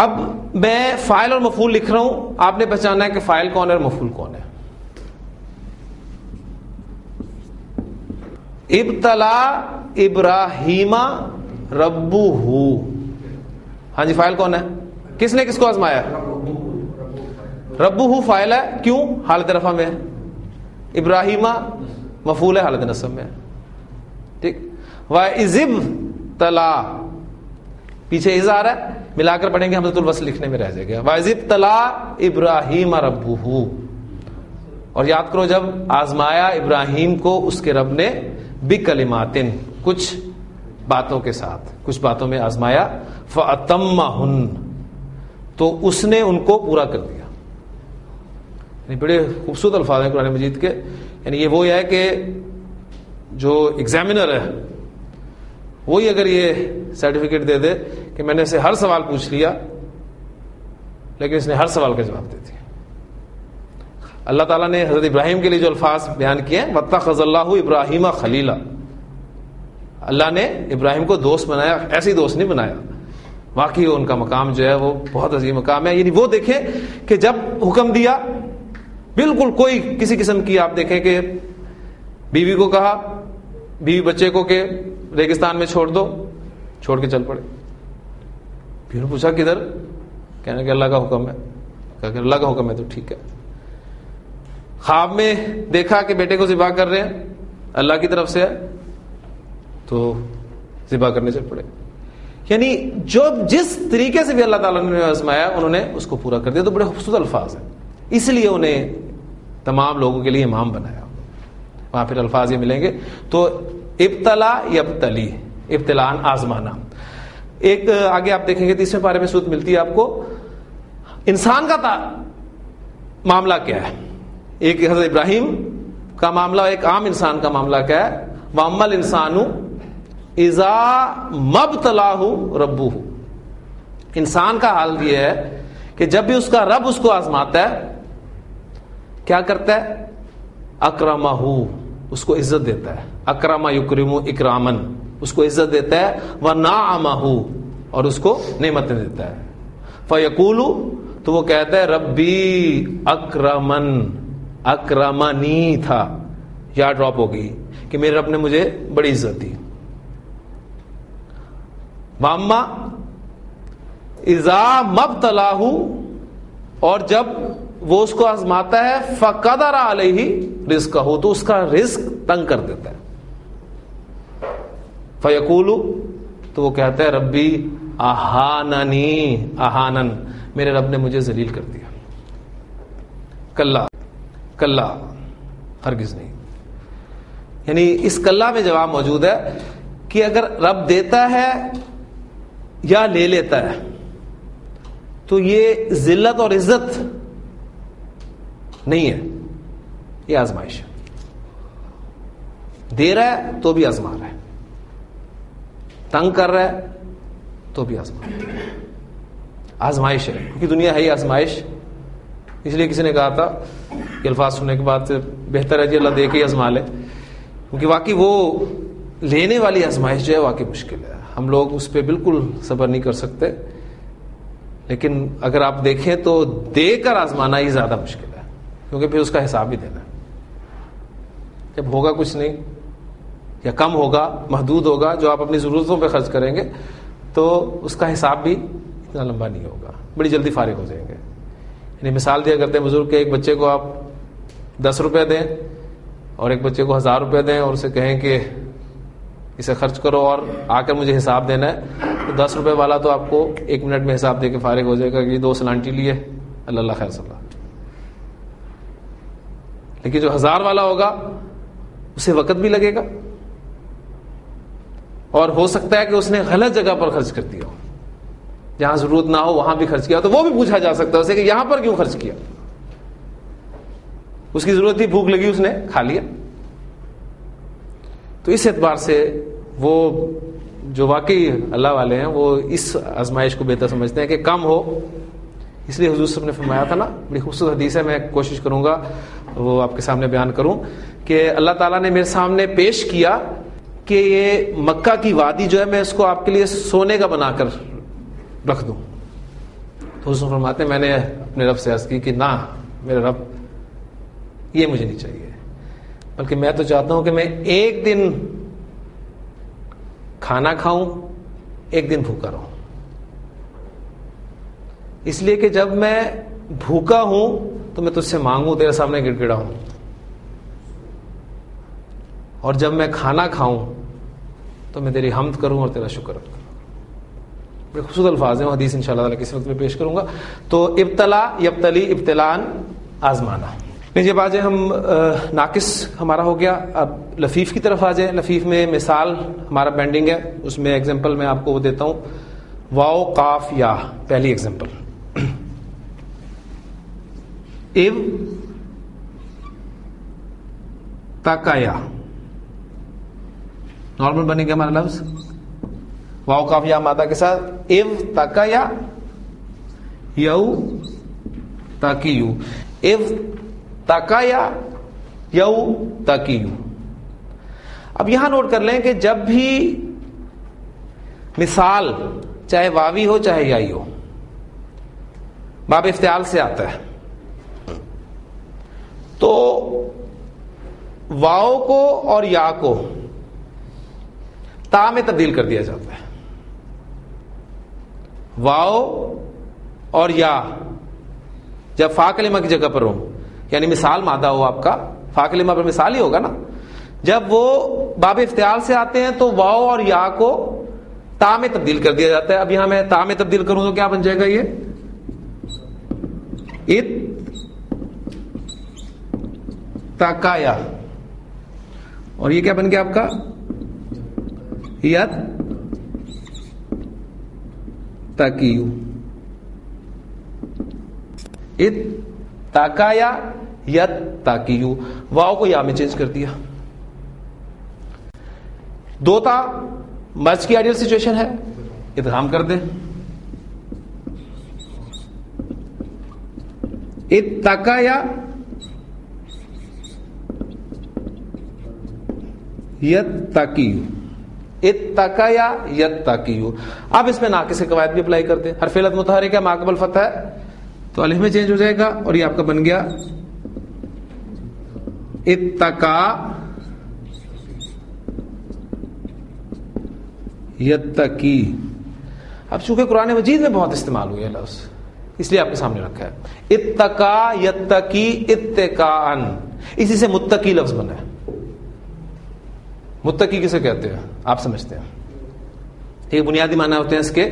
अब मैं फाइल और मफूल लिख रहा हूं, आपने पहचाना है कि फाइल कौन है और मफूल कौन है। इब्तला इब्राहीमा रब्बुहू। हाँ जी, फाइल कौन है? किसने किसको आजमाया? रब्बुहू फाइल है। क्यों? हालत रफा में है। इब्राहीमा मफूल है, हालत नसब में है। ठीक। व इज़िब्तला, पीछे इज़ आ रहा है, मिलाकर पढ़ेंगे, हमजतुल वस्ल लिखने में रह जाएगा। वाइज़ तला इब्राहिम रब्बुहू, और याद करो जब आजमाया इब्राहिम को उसके रब ने बिकलिमातिन, कुछ बातों के साथ, कुछ बातों में आजमाया, फअतम्महुन, तो उसने उनको पूरा कर दिया। यानी बड़े खूबसूरत अल्फाज हैं कुरान मजीद के। यानी ये वो है कि जो एग्जामिनर है वही अगर ये सर्टिफिकेट दे दे कि मैंने इसे हर सवाल पूछ लिया, लेकिन इसने हर सवाल का जवाब दे दिया। अल्लाह ताला ने हजरत इब्राहिम के लिए जो अल्फाज बयान किए हैं, वत्तखज़ल्लाहु इब्राहीम खलीला, अल्लाह ने इब्राहिम को दोस्त बनाया, ऐसे ही दोस्त नहीं बनाया। वाकई उनका मकाम जो है वो बहुत अजीम मकाम है। यानी वो देखें कि जब हुक्म दिया, बिल्कुल कोई किसी किस्म की, आप देखें कि बीवी को कहा, बीवी बच्चे को के रेगिस्तान में छोड़ दो, छोड़ के चल पड़े। फिर पूछा किधर, कहने के अल्लाह का हुक्म है। कहा अल्लाह का हुक्म है तो ठीक है। ख्वाब में देखा कि बेटे को ज़िबा कर रहे हैं, अल्लाह की तरफ से है, तो ज़िबा करने चल पड़े। यानी जो जिस तरीके से भी अल्लाह ताला ने आजमाया उन्होंने उसको पूरा कर दिया। तो बड़े खूबसूरत अल्फाज हैं, इसलिए उन्हें तमाम लोगों के लिए इमाम बनाया। वहां फिर अल्फाज ये मिलेंगे। तो इब्तला यब्तली, इब्तलान आजमाना। एक आगे आप देखेंगे तीसरे पारे में सूरत मिलती है आपको, इंसान का मामला क्या है। एक हजरत इब्राहिम का मामला, एक आम इंसान का मामला क्या है। वामल इंसानु इज़ा मब्तलाहु रब्बुहु, इंसान का हाल यह है कि जब भी उसका रब उसको आजमाता है, क्या करता है, अक्रमहू, उसको इज्जत देता है। अक्रमा युक्रिमु इक्रामन, उसको इज्जत देता है। व नाअमहू, और उसको नेमतें देता है। फयकूलू, तो वो कहता है रब्बी अक्रमन, अक्रमनी था, या ड्रॉप होगी कि मेरे रब ने मुझे बड़ी इज्जत दी। वाम्मा इज़ा मब्तलाहु, और जब वो उसको आजमाता है, फ़क़दर अलैहि रिज़्क़हु, तो उसका रिस्क तंग कर देता है। फ़यक़ूलु, तो वो कहता है रब्बी अहाननी अहानन, मेरे रब ने मुझे जलील कर दिया। कल्ला कल्ला, हरगिज़ नहीं। यानी इस कल्ला में जवाब मौजूद है कि अगर रब देता है या ले लेता है तो ये जिल्लत और इज्जत नहीं है, ये आजमाइश है। दे रहा है तो भी आजमा रहा है, तंग कर रहा है तो भी आजमा रहा है, आजमाइश है। क्योंकि दुनिया है ही आजमाइश। इसलिए किसी ने कहा था, ये अल्फाज सुनने के बाद बेहतर है जी अल्लाह दे के ही आजमा ले, क्योंकि वाकई वो लेने वाली आजमाइश जो है वाकई मुश्किल है। हम लोग उस पर बिल्कुल सब्र नहीं कर सकते। लेकिन अगर आप देखें तो देकर आजमाना ही ज्यादा मुश्किल है, क्योंकि फिर उसका हिसाब भी देना है। जब होगा कुछ नहीं या कम होगा, महदूद होगा, जो आप अपनी ज़रूरतों पर खर्च करेंगे, तो उसका हिसाब भी इतना लंबा नहीं होगा, बड़ी जल्दी फारिग हो जाएंगे। यानी मिसाल दिया करते हैं बुजुर्ग के, एक बच्चे को आप 10 रुपये दें और एक बच्चे को 1000 रुपये दें और उसे कहें कि इसे खर्च करो और आकर मुझे हिसाब देना है, तो 10 रुपये वाला तो आपको 1 मिनट में हिसाब दे के फारिग हो जाएगा कि 2 सलांटी लिए, अल्लाह खैर सलाह। लेकिन जो 1000 वाला होगा उसे वक्त भी लगेगा और हो सकता है कि उसने गलत जगह पर खर्च कर दिया हो, जहां जरूरत ना हो वहां भी खर्च किया, तो वो भी पूछा जा सकता है उसे कि यहां पर क्यों खर्च किया। उसकी जरूरत थी, भूख लगी, उसने खा लिया। तो इस एतबार से वो जो वाकई अल्लाह वाले हैं वो इस आजमाइश को बेहतर समझते हैं कि कम हो। इसलिए हुजूर साहब ने फरमाया था ना, बड़ी खूबसूरत हदीस है, मैं कोशिश करूँगा वो आपके सामने बयान करूँ कि अल्लाह ताला ने मेरे सामने पेश किया कि ये मक्का की वादी जो है मैं इसको आपके लिए सोने का बनाकर रख दूँ। तो हुजूर फरमाते हैं मैंने अपने रब से अर्ज़ की कि ना मेरे रब, ये मुझे नहीं चाहिए, बल्कि मैं तो चाहता हूं कि मैं एक दिन खाना खाऊं, एक दिन भूखा रहूं। इसलिए कि जब मैं भूखा हूं तो मैं तुझसे मांगू, तेरे सामने गिड़गिड़ाऊं, और जब मैं खाना खाऊं तो मैं तेरी हम्द करूं और तेरा शुक्र अदा करूं। बड़े खूबसूरत अल्फाज हैं, हदीस इंशाल्लाह ताला किसी वक्त में पेश करूंगा। तो इब्तला यब्तली, इब्तलान आजमाना। ये बात है, हम नाकिस हमारा हो गया। अब लफ़ीफ़ की तरफ आ जाए। लफ़ीफ़ में मिसाल हमारा पेंडिंग है, उसमें एग्जाम्पल मैं आपको वो देता हूँ। वाओ काफ या, पहली एग्जाम्पल। इव ताकाया, नॉर्मल बनेगा हमारा लफ्ज वाओ काफ या मादा के साथ। इव ताकाया यौ ताकियू, इव ताकाया यौ ताकियू। अब यहां नोट कर लें कि जब भी मिसाल चाहे वावी हो चाहे याई हो, बाब इफ्तिआल से आता है, तो वाओ को और या को ता में तब्दील कर दिया जाता है। वाओ और या जब फा कलिमा की जगह पर हो, यानी मिसाल मादा हो आपका, फा कलिमा पर मिसाल ही होगा ना, जब वो बाब इफ्तिआल से आते हैं तो वाओ और या को ता में तब्दील कर दिया जाता है। अब यहां मैं ता में तब्दील करूं तो क्या बन जाएगा, ये इत ताकाया, और ये क्या बन गया आपका, यत ताकियू। इत ताकाया यत ताकियू, वाओ को या में चेंज कर दिया। दोता मर्ज की आइडियल सिचुएशन है, इदगाम कर दे। इत ताकाया यत ताकियू, इत्तकाया यत्तकियू। अब इसमें नाकिस की कवायद भी अप्लाई करते हैं। हर फिलत मुतहरिक है, माकबल फतह है, तो अलिफ में चेंज हो जाएगा और ये आपका बन गया इत्तका यत्तकी। अब चूंकि कुरान मजीद में बहुत इस्तेमाल हुआ है लफ्ज, इसलिए आपके सामने रखा है इत्तका यत्तकी इत्तिकान। इसी से मुत्तकी लफ्ज बना है। मुत्तकी किसे कहते हैं आप समझते हैं, ठीक, बुनियादी माना होते हैं इसके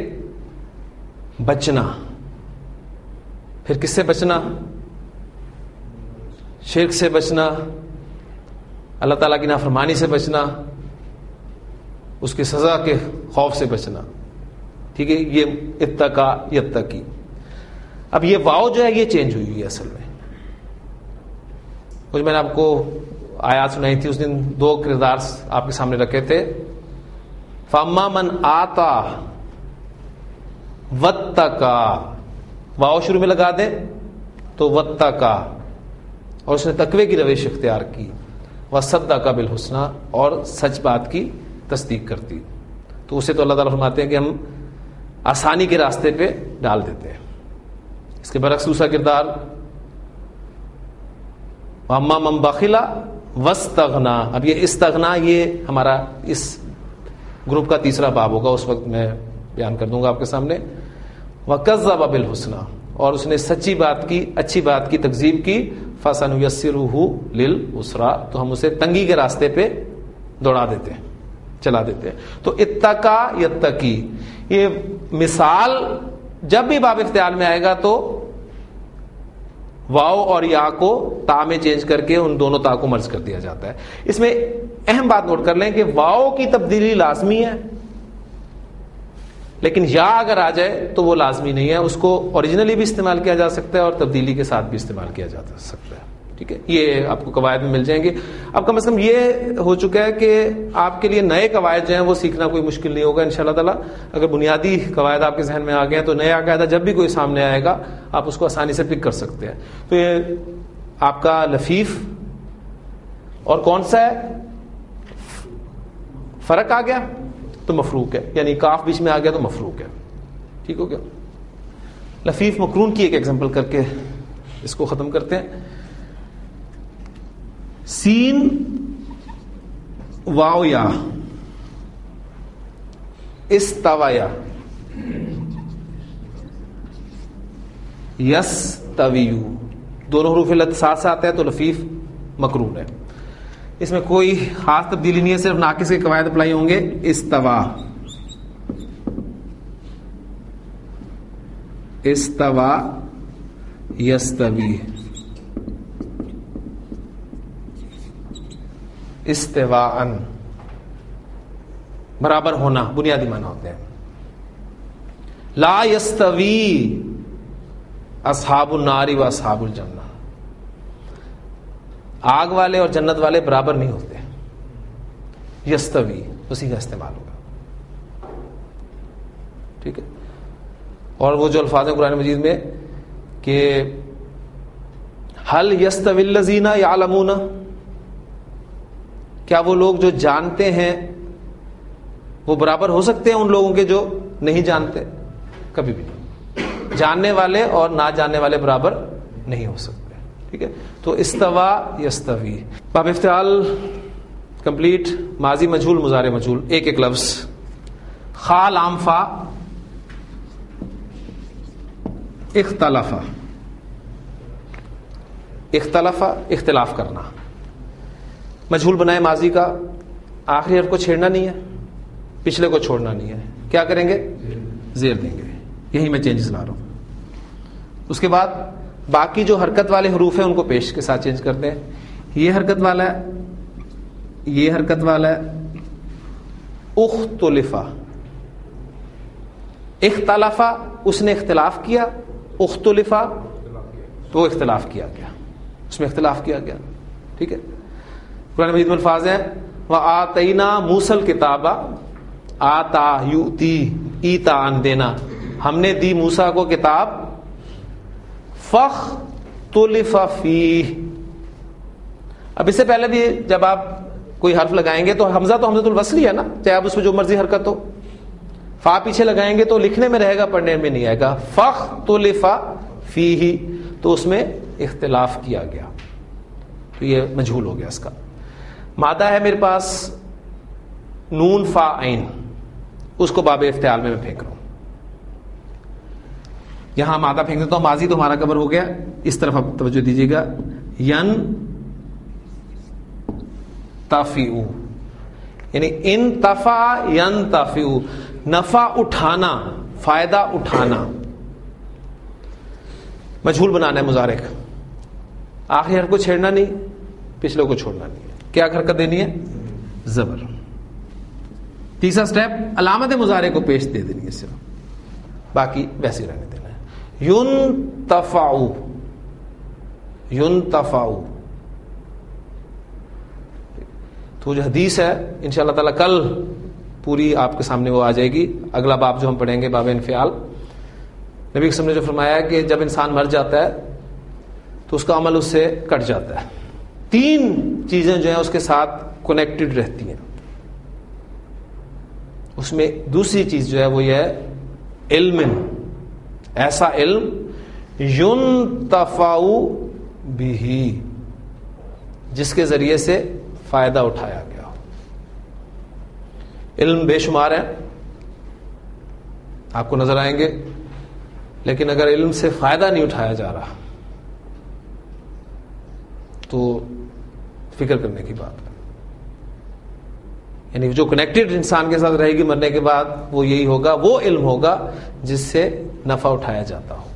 बचना। फिर किससे बचना, शिर्क से बचना, अल्लाह ताला की नाफरमानी से बचना, उसकी सजा के खौफ से बचना, ठीक है। ये इत्तका यत्तकी। अब ये वाव जो है ये चेंज हुई है असल में। कुछ मैंने आपको आयात सुनाई थी उस दिन, दो किरदार आपके सामने रखे थे। फम्मा मन आता वत्तका, वाओ शुरू में लगा दे तो वत्तका, और उसने तकवे की रविश इख्तियार की। वसद्दका बिल हुस्ना, और सच बात की तस्दीक करती। तो उसे तो अल्लाह ताला फरमाते हैं कि हम आसानी के रास्ते पे डाल देते हैं। इसके बरक्स दूसरा किरदार, अम्मा मम बखिला वस्तगना। अब ये इस्तगना, ये हमारा इस ग्रुप का तीसरा बाब होगा, उस वक्त मैं बयान कर दूंगा आपके सामने। वकज़्ज़ब बिल हुस्ना, और उसने सच्ची बात की, अच्छी बात की तकजीब की। फसनुयस्सिरुहु लिल उसरा, तो हम उसे तंगी के रास्ते पे दौड़ा देते हैं, चला देते हैं। तो इत्तका यत्तकी, ये मिसाल जब भी बाब इख्तियार में आएगा तो वाओ और या को ता में चेंज करके उन दोनों ता को मर्ज कर दिया जाता है। इसमें अहम बात नोट कर लें कि वाओ की तब्दीली लाजमी है, लेकिन या अगर आ जाए तो वो लाजमी नहीं है। उसको ओरिजिनली भी इस्तेमाल किया जा सकता है और तब्दीली के साथ भी इस्तेमाल किया जा सकता है, ठीक है। ये आपको कवायद में मिल जाएंगे। अब कम से कम ये हो चुका है कि आपके लिए नए कवायद जो हैं वो सीखना कोई मुश्किल नहीं होगा इंशाल्लाह ताला। अगर बुनियादी कवायद आपके जहन में आ गए हैं तो नया कायदा जब भी कोई सामने आएगा आप उसको आसानी से पिक कर सकते हैं। तो ये आपका लफीफ, और कौन सा है, फर्क आ गया तो मफरूक है, यानी काफ बीच में आ गया तो मफरूक है, ठीक हो गया। लफीफ मकरून की एक एग्जाम्पल करके इसको खत्म करते हैं। सीन वाव या इस्तवाया यस्तवियू, दोनों हरूफ लत साथ आते हैं तो लफीफ मकरून है। इसमें कोई खास तब्दीली नहीं है, सिर्फ नाकिस के कवायद अप्लाई होंगे। इस्तवा इस्तवा यस्तवी, इस्तिवाअन बराबर होना बुनियादी माना होते हैं। ला यस्तवी असहाबुन नारी व असहाबुल जन्नह, आग वाले और जन्नत वाले बराबर नहीं होते। यस्तवी उसी का इस्तेमाल होगा, ठीक है। और वो जो अल्फाज है कुरान मजीद में कि हल यस्तविल लजीना यालमूना, क्या वो लोग जो जानते हैं वो बराबर हो सकते हैं उन लोगों के जो नहीं जानते? कभी भी नहीं। जानने वाले और ना जानने वाले बराबर नहीं हो सकते, ठीक है। तो इस्तवा यस्तवी। बाब इफ्तिआल कंप्लीट, माजी मजहूल मुजारे मजहूल, एक एक लफ्ज। खा लाम फा इख्तलाफा, इख्तलाफा इख्तलाफ करना, मजहूल बनाए माजी का, आखिरी हर्फ को छेड़ना नहीं है, पिछले को छोड़ना नहीं है, क्या करेंगे? जेर देंगे। यही मैं चेंजेस ला रहा हूं। उसके बाद बाकी जो हरकत वाले हरूफ हैं उनको पेश के साथ चेंज करते हैं। ये हरकत वाला है, ये हरकत वाला है। उख्तलिफा इख्तलाफा, उसने इख्तलाफ किया। उख्तलिफा तो इख्तलाफ किया गया, उसमें इख्तलाफ किया गया, ठीक है। कुरान मजीद में अल्फाज है व आतना मूसल किताबा, आता युती ईतान देना, हमने दी मूसा को किताब। फख्तलिफा फीह, अब इससे पहले भी जब आप कोई हर्फ लगाएंगे तो हमजा तो हमजतुल वस्ली है ना, चाहे आप उसमें जो मर्जी हरकत हो। फा पीछे लगाएंगे तो लिखने में रहेगा, पढ़ने में नहीं आएगा। फख्तलिफा फीह तो उसमें इख्तलाफ किया गया, तो ये मजहूल हो गया। इसका मादा है मेरे पास नून फा आइन, उसको बाबे इफ्तिआल में मैं फेंक रहा हूं। यहां मादा फेंक देता हूं, माजी तो हमारा कवर हो गया। इस तरफ आप तवज्जो दीजिएगा। यन ताफिउ, यानी इन तफा यन ताफिउ, नफा उठाना, फायदा उठाना, मजहूल बनाना है मुजारे का, आखिरी हर्फ को छेड़ना नहीं, पिछले को छोड़ना नहीं है, क्या हरकत देनी है? जबर। तीसरा स्टेप अलामत मुजारे को पेश दे देनी है सिर्फ, बाकी वैसे रहने देना है। युन्तफाउ, युन्तफाउ। तो जो हदीस है इंशाअल्लाह ताला कल पूरी आपके सामने वो आ जाएगी। अगला बाब जो हम पढ़ेंगे बाब इन्फियाल, नबी कसम ने जो फरमाया कि जब इंसान मर जाता है तो उसका अमल उससे कट जाता है। तीन चीजें जो है उसके साथ कनेक्टेड रहती हैं, उसमें दूसरी चीज जो है वो ये है इल्म, ऐसा इल्म युन्तफाउ बिही, जिसके जरिए से फायदा उठाया गया हो। इल्म बेशुमार है, आपको नजर आएंगे, लेकिन अगर इल्म से फायदा नहीं उठाया जा रहा तो फिक्र करने की बात है। यानी जो कनेक्टेड इंसान के साथ रहेगी मरने के बाद वो यही होगा, वो इल्म होगा जिससे नफा उठाया जाता हो।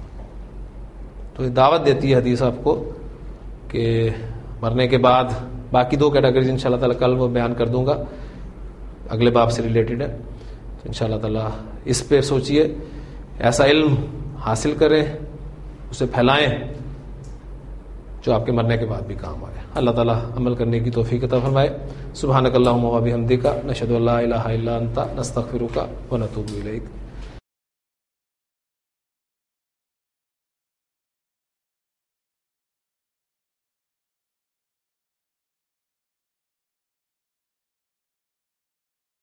तो ये दावत देती है हदीस आपको कि मरने के बाद बाकी दो कैटेगरीज इंशाल्लाह ताला कल वो बयान कर दूंगा, अगले बाब से रिलेटेड है। तो इंशाल्लाह ताला इस पर सोचिए, ऐसा इल्म हासिल करें, उसे फैलाएं जो आपके मरने के बाद भी काम आए। अल्लाह ताला अमल करने की तौफीक अता फरमाए। सुभानकल्लाहुम्मा व बिहम्दिका नशहदु अल्ला इलाहा इल्ला अंता नस्तगफिरुका व नतूबु इलैक।